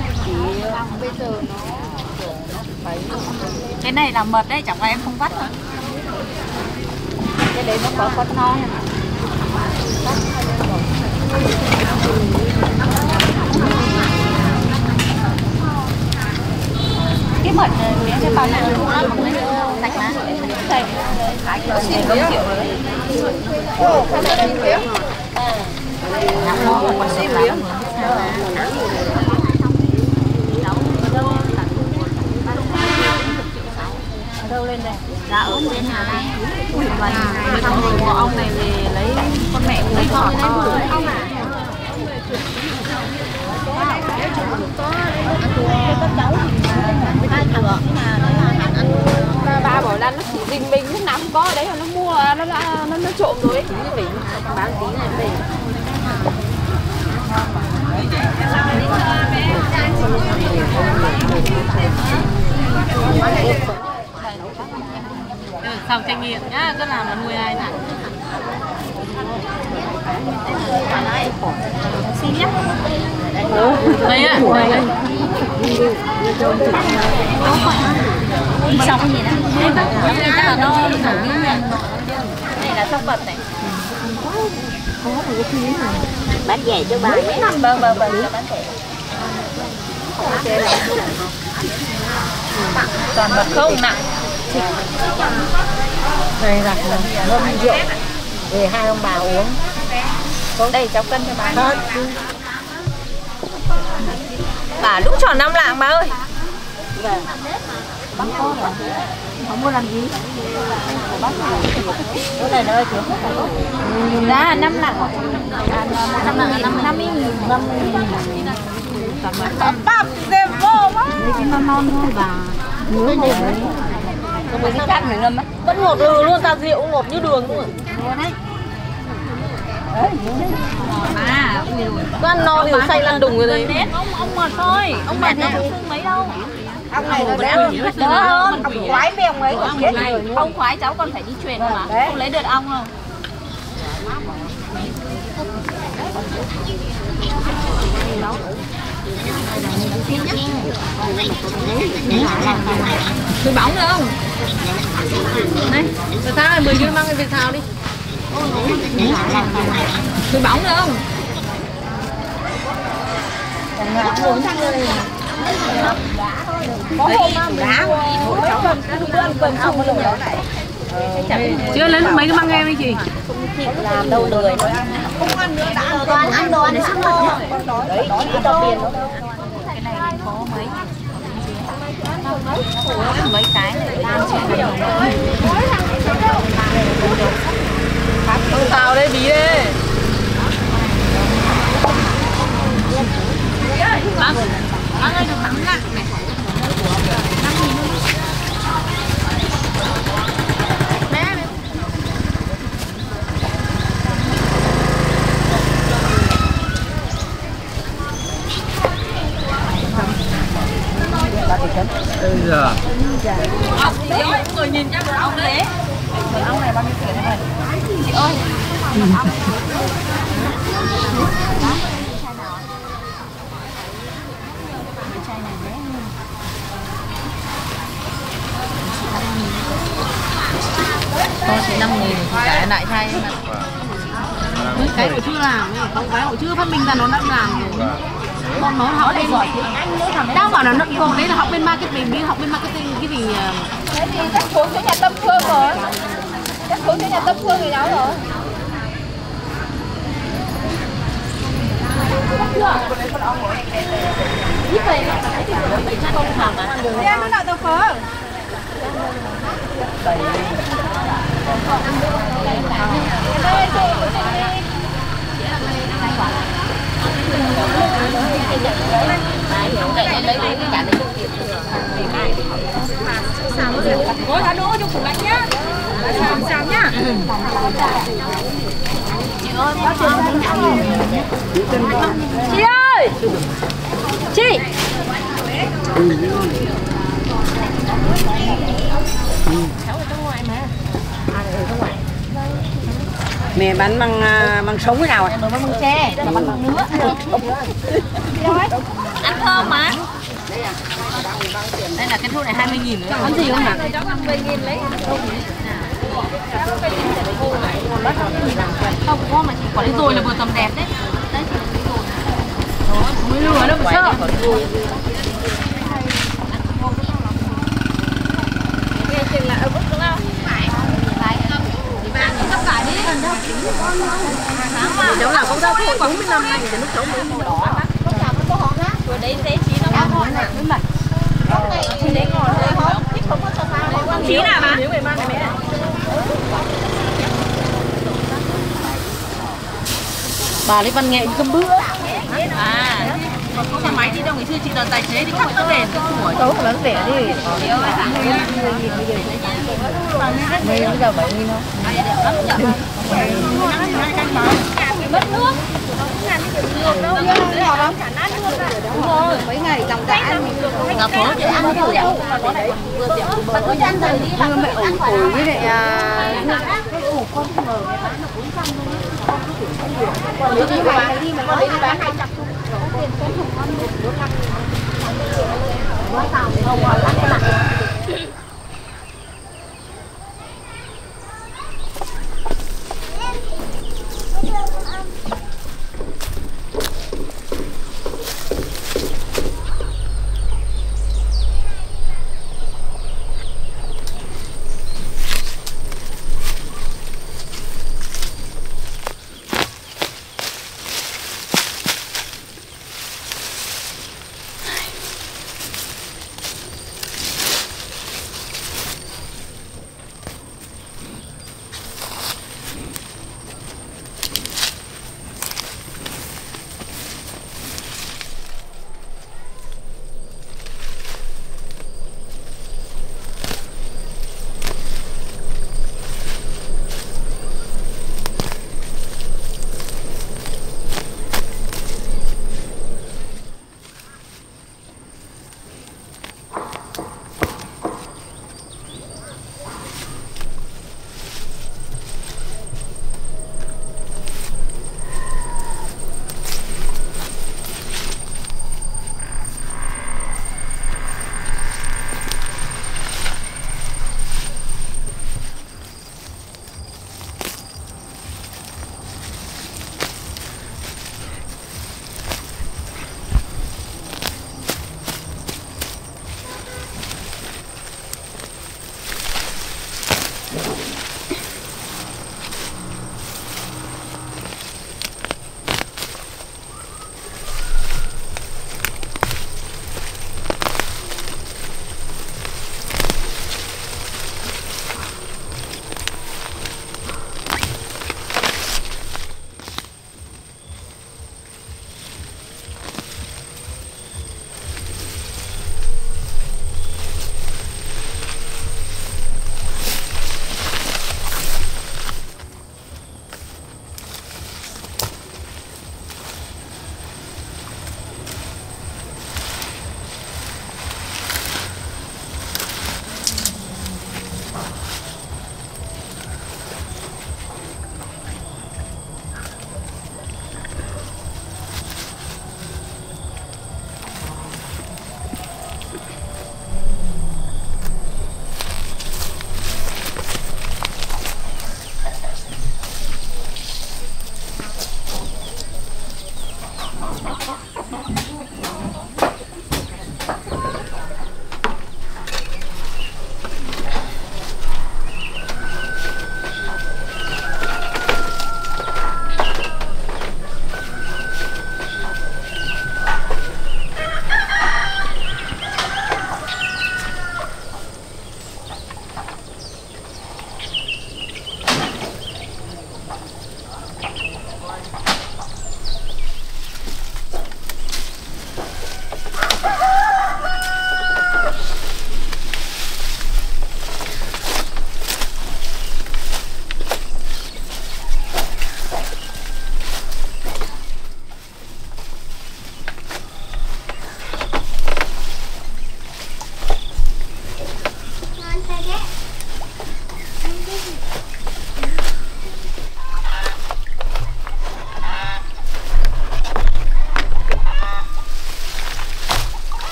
Dạ ở bên nhà này mình thăm người của ông này về lấy con mẹ của con em gửi ông ạ. Ba bảo là nó chỉ đình mình lúc nào không có ở đấy mà nó mua nó nó nó trộm rồi đấy. Bán tí này về. Xong trải nghiệm nhá, cứ làm là nuôi ai nè. Xin nhá. Đây ạ. Đi xong gì đó. Đây chắc là đo được thử này. Đây là sắc vật này. Có một cái phiến này. Bán rẻ cho bà nhé. Bơ bơ bơ bán rẻ. Toàn vật không nặng. Đây là ngâm rượu để hai ông bà uống. Đây cháu cân cho bà. Thôi. Bà lúc tròn năm lạng bà ơi. Bắn con à? Không muốn làm gì. Bắn con này ơi chứ. Giá năm lạng. Năm lạng năm năm mươi nghìn. Năm mươi nghìn. Bắp dê vô quá. Lấy cái non non thôi bà. Nhớ đấy. Cái cắt này ngâm á. Vẫn ngọt lừ luôn, ta rượu ngọt như đường luôn. À, con no thì say lăn đùng rồi đấy. Ông mệt thôi, ông mệt nó cũng không mấy đâu. Ông này nó đã đỡ hơn. Ông khoái mèo mấy còn chết người. Ông khoái cháu còn phải đi truyền mà, không lấy được ong đâu. Mười bóng nữa không? Này, giờ tao này mười kia mang về thào đi. Mười bóng nữa không? Có hôm á, mình chưa lấy được mấy cái măng em đi chị. Làm đâu lười. Không ăn nữa đã ăn toàn ăn đồ ăn để sức mật nhá. Đấy, chỉ cho tiền thôi. Cái này có mấy mấy cái này làm chuyện nhiều. Ông Tào đây bí đây. Bác, bác ơi được tắm lặng này. Giờ. Ông đấy, người nhìn chắc là ông đấy. Ông này bao nhiêu tiền đây? Chị ơi. Con chỉ năm nghìn cái đại thay. Cái của chưa làm, không cái của chưa phát minh ra nó đã làm rồi. Bọn nó học bên đang bảo là nó còn đấy là học bên marketing, đi học bên marketing cái gì thế thì chắc xuống chỗ nhà Tâm Phương rồi, chắc xuống chỗ nhà Tâm Phương thì đó rồi. Biết về cái gì của mấy cha con thằng à? Em nó đậu tàu phở. Ôi thả đỗ cho củ lạnh nhá. Xào xào nhá. Chị ơi, chị ơi. Chị. Mẹ bán bằng bằng sống cái nào ạ? Bằng bằng tre, là bằng bằng nứa. Ăn thơm mà. Đây là cái thuốc này hai mươi nghìn nữa. Ăn gì không hả? hai mươi nghìn lấy. Không có mà chỉ quả đấy rồi là vừa tầm đẹp đấy. Đấy chỉ rồi. Đó, mới lừa đâu mà sợ. Nghe chừng là ở bức đúng không? Cháu làm công tác thôi, bốn mươi năm nay thì lúc cháu mới màu đỏ. Rồi đấy dễ trí nó ngon. Cái mặt. Cái này thì đấy ngon, đấy không? Thích không có cho pha đấy. Chí nào mà bà lấy văn nghệ cơm bữa à, có mà máy đi đâu ngày xưa chị toàn tài xế thì không có đèn tối bán rẻ đi bây giờ bảy nghìn không mất nước mấy ngày dòng dã ăn ngập phố chứ ăn rượu mà cứ ăn rồi đi làm mẹ ủ củ với lại ủ con mờ bán được bốn trăm luôn đi bán đi mà con đi bán hai trăm tiền con thủng con một đứa năm quá tàu không còn lắm cái mặt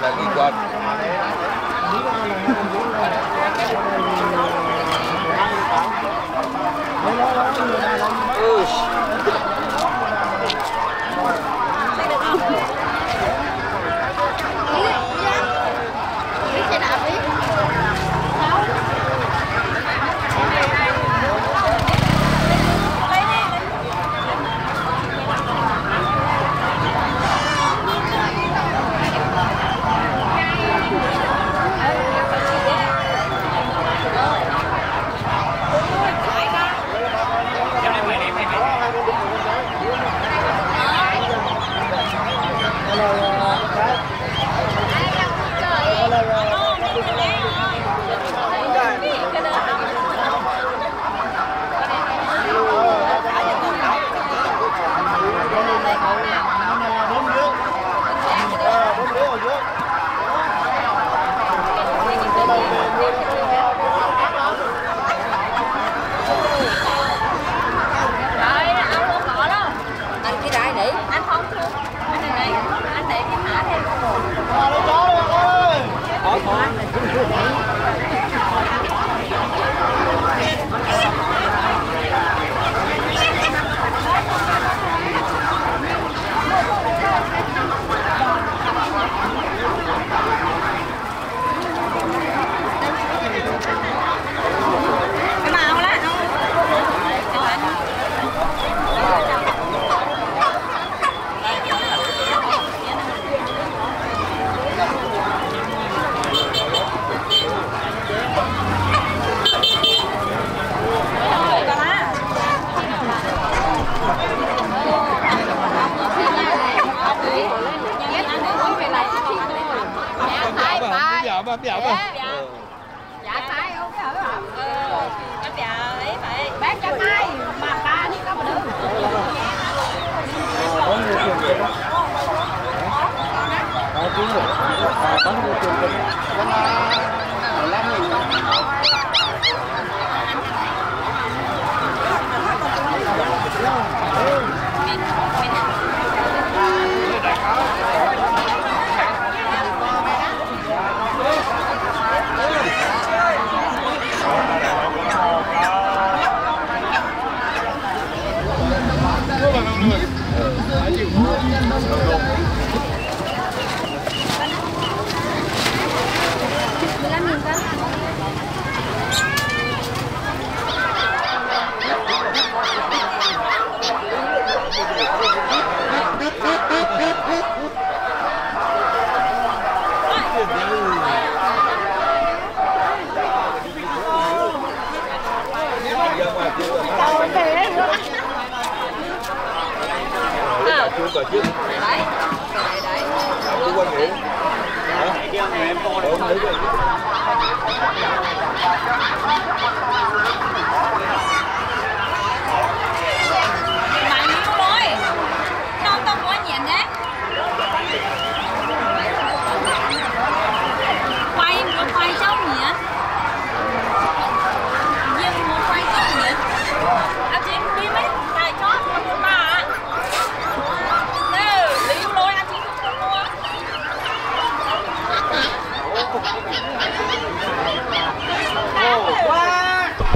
lagi buat ush Dạ dạ dạ dạ sai không cái hở hả? Ừ bác dạ ấy phải bác cho mai mà ba đi có mà được. Đấy, đấy, đấy. Chú Quân Nguyễn. Em coi được thôi. Mày nhiều thôi. Không tao có nhìn đấy. Quay một quay trong nhỉ? Nhưng một quay trong nhỉ? À chị đi mấy tài chót không ba ạ. Wow.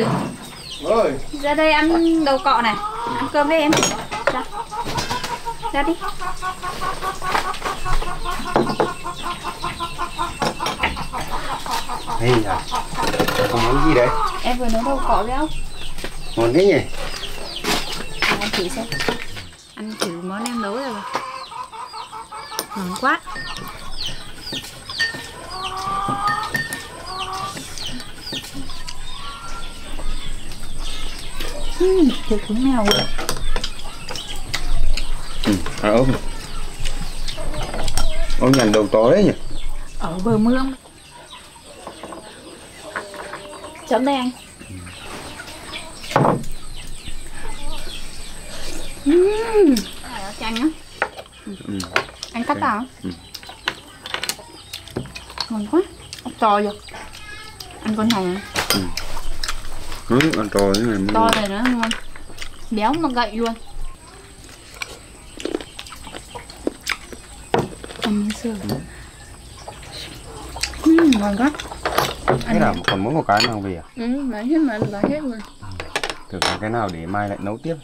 ơi. Ơi. Ra đây ăn đầu cọ này. Ăn cơm với em. Ra. Ra đi. Hay à. Có món gì đấy? Em vừa nấu đầu cọ đấy không? Ngon thế nhỉ? À, ăn thử xem. Ăn thử món em nấu rồi. Ngon quá. Ừ, thịt cũng mèo rồi. Ừ, à ôm. Ôm nhằn đầu to đấy nhỉ? Ở bờ mương. Chấm đây anh. Mmm, chanh á. Ừ. Anh cắt vào. Ừ. Ngon quá. Ốc to vậy. Ăn con này à? Ừ. Ừ, ăn to thế này. To này nữa ngon. Béo mà gậy luôn. Ăn miếng sườn. Mmm, ngon quá. Thế là còn mỗi một cái mang về à? Ừ, bán hết mà anh bán hết rồi. Thử còn cái nào để mai lại nấu tiếp.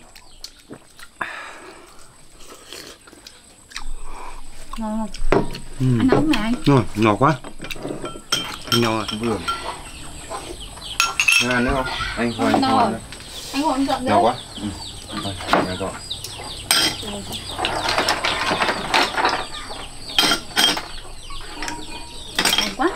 Ngon không? Ừ. Ăn ốc này anh. Ngon, nhỏ quá. Nhỏ rồi, vừa. Anh ăn nữa không? Anh Hoàng, anh Hoàng. Anh Hoàng dọn nữa. Nhỏ quá. Ừ. Thôi, anh dọn. Ngon quá.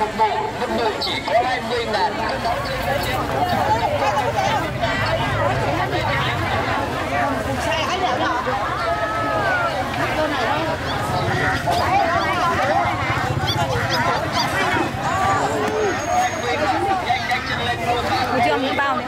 một vụ, một vụ chỉ có hai mươi ngàn. Cô chưa ăn bao nữa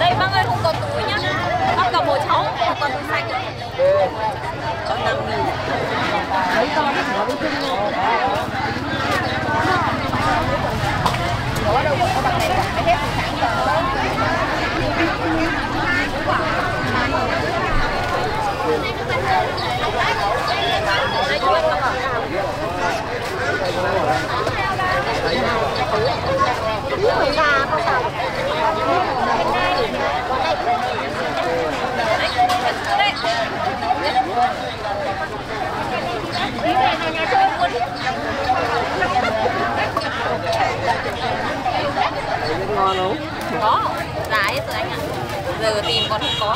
Đây bác ơi, không có túi nhá. Bác cầm một cháu, không có túi xanh nữa. Cháu nằm đi. Đấy to lắm, nó cũng không ngon. Nó đâu có bằng này cả, cái hết thì sáng giờ. Đây chưa có bằng nào. Ngon không? Có, giá hết rồi anh ạ. Giờ tìm còn không có.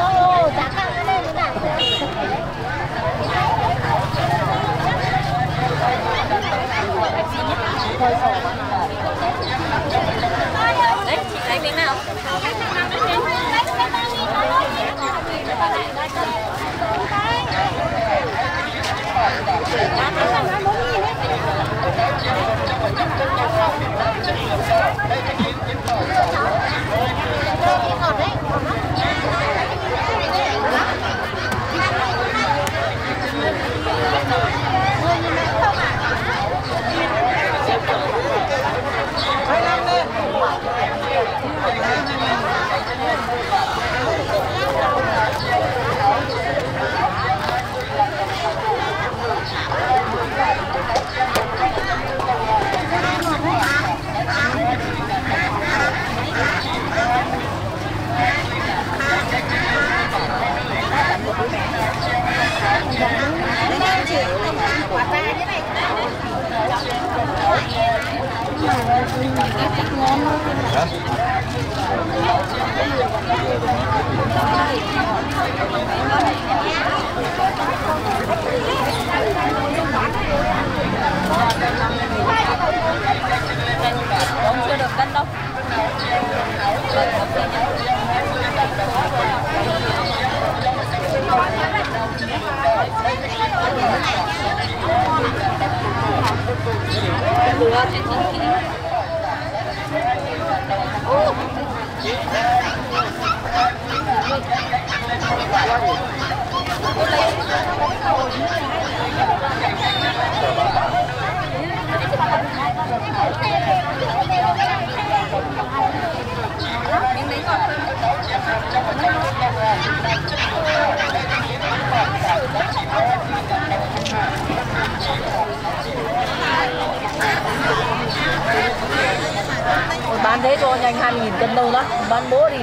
Ô, giá cao nó lên nó giảm rồi. Đấy, chị thấy miếng nào? Hãy subscribe cho kênh Ghiền Mì Gõ để không bỏ lỡ những video hấp dẫn. Bán thế cho nhanh hai nghìn cân đâu đó, bán bố đi.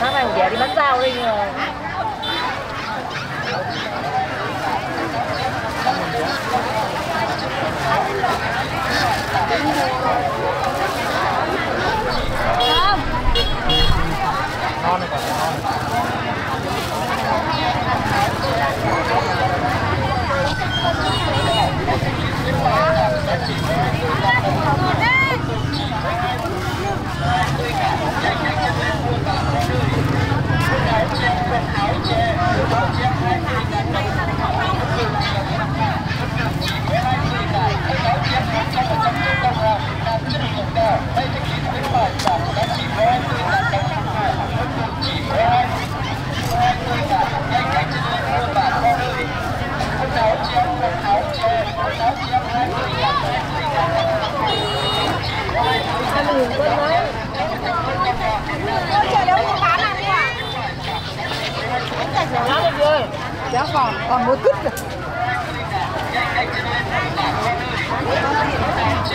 Tháng này rẻ đi bán dao đi. Ngon này còn ngon. Giá còn còn một chút rồi.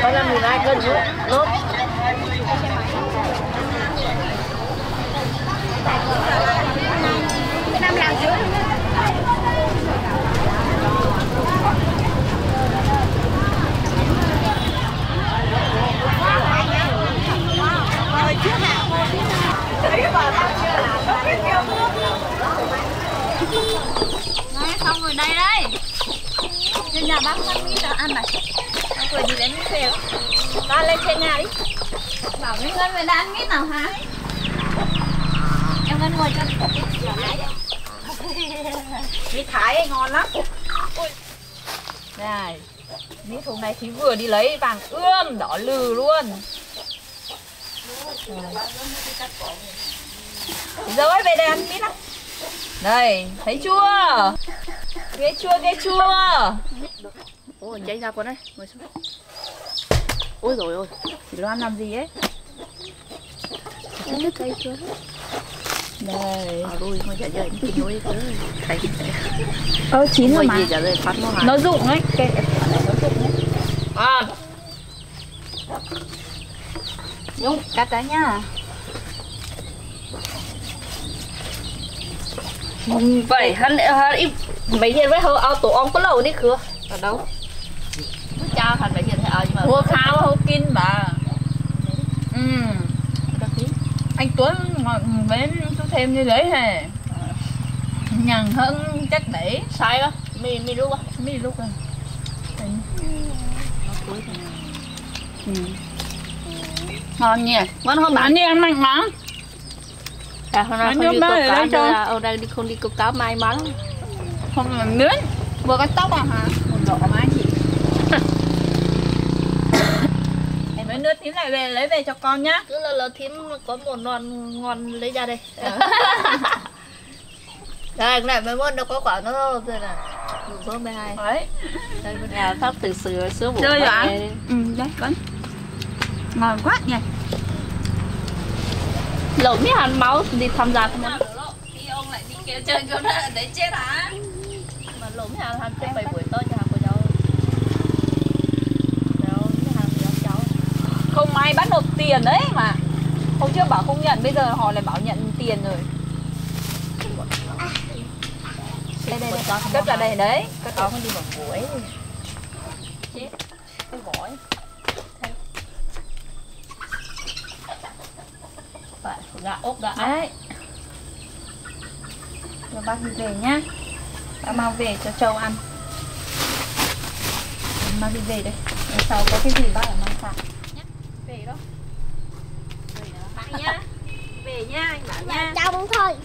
Có năm nghìn hai cân nữa, lốp. Năm làm dưới. Trước nào, đấy mà tao chưa làm nó biết nhiều nước. Đấy, xong rồi đây đây. Trên nhà bác ăn mít là ăn này. Xong rồi đi lấy mít về. Ta lên trên nhà đi. Bảo Minh Ngân về đã ăn mít nào hả? Em Ngân ngồi cho. Mít Thái ngon lắm. Này, mít hôm nay thì vừa đi lấy vàng ươm đỏ lừ luôn. Giờ ấy về đây ăn mít nào. Đây, thấy chưa? Ghê chua, ghê chua. Ôi, cháy ra con đấy. Ngồi xuống. Ôi rồi ôi, chị Loan làm gì ấy? Cháy cây chua. Đây. À rồi, con chạy dậy thì nhối tới. Thấy. Ơ chín rồi mà. Nó rụng ấy, cái nó rụng ấy. Con. Nhung, cắt ra nhá. Vậy hắn ít mấy hiện với họ tổ ông có lâu đi cửa ở đâu cha hắn mấy hiện ở nhưng mà mua khao hô kín mà ừ anh Tuấn mấy chú thêm như đấy hè nhằng hơn chắc đấy sai đó mi mi lúc á mi lúc rồi ngon nhỉ vẫn không bán đi ăn mạnh lắm. À, hôm nay không đi câu cá nữa là ông đang đi không đi câu cá may mắn không làm nướng vừa cắt tóc à hả một đỏ má chị em mới nướng thím lại về lấy về cho con nhá cứ là là thím có một ngon ngon lấy ra đây đây cái này mới muốn đâu có quả nó đâu rồi này đủ số mười hai đây con nhà khóc từ sữa sữa bột chơi rồi ừ đấy con ngon quá nhỉ lộn biết hàn máu đi tham gia không nào lộn khi ông lại đi kia chơi câu đá để chết hả mà lộn biết hàn hàn chơi bảy buổi tối cho hàn của cháu đâu biết hàn của cháu không ai bắt nộp tiền đấy mà hôm trước bảo không nhận bây giờ họ lại bảo nhận tiền rồi đây đây cất vào đây đấy, cất vào đi một buổi chết cái vỏ phải gạ ốp gạ đấy. Rồi bác đi về nhá, bác mang về cho Châu ăn, mang đi về đây. Để sau có cái gì bác phải mang sạc nhá, về đó về đó bác nhá, về nha anh bảo nha, trong thôi.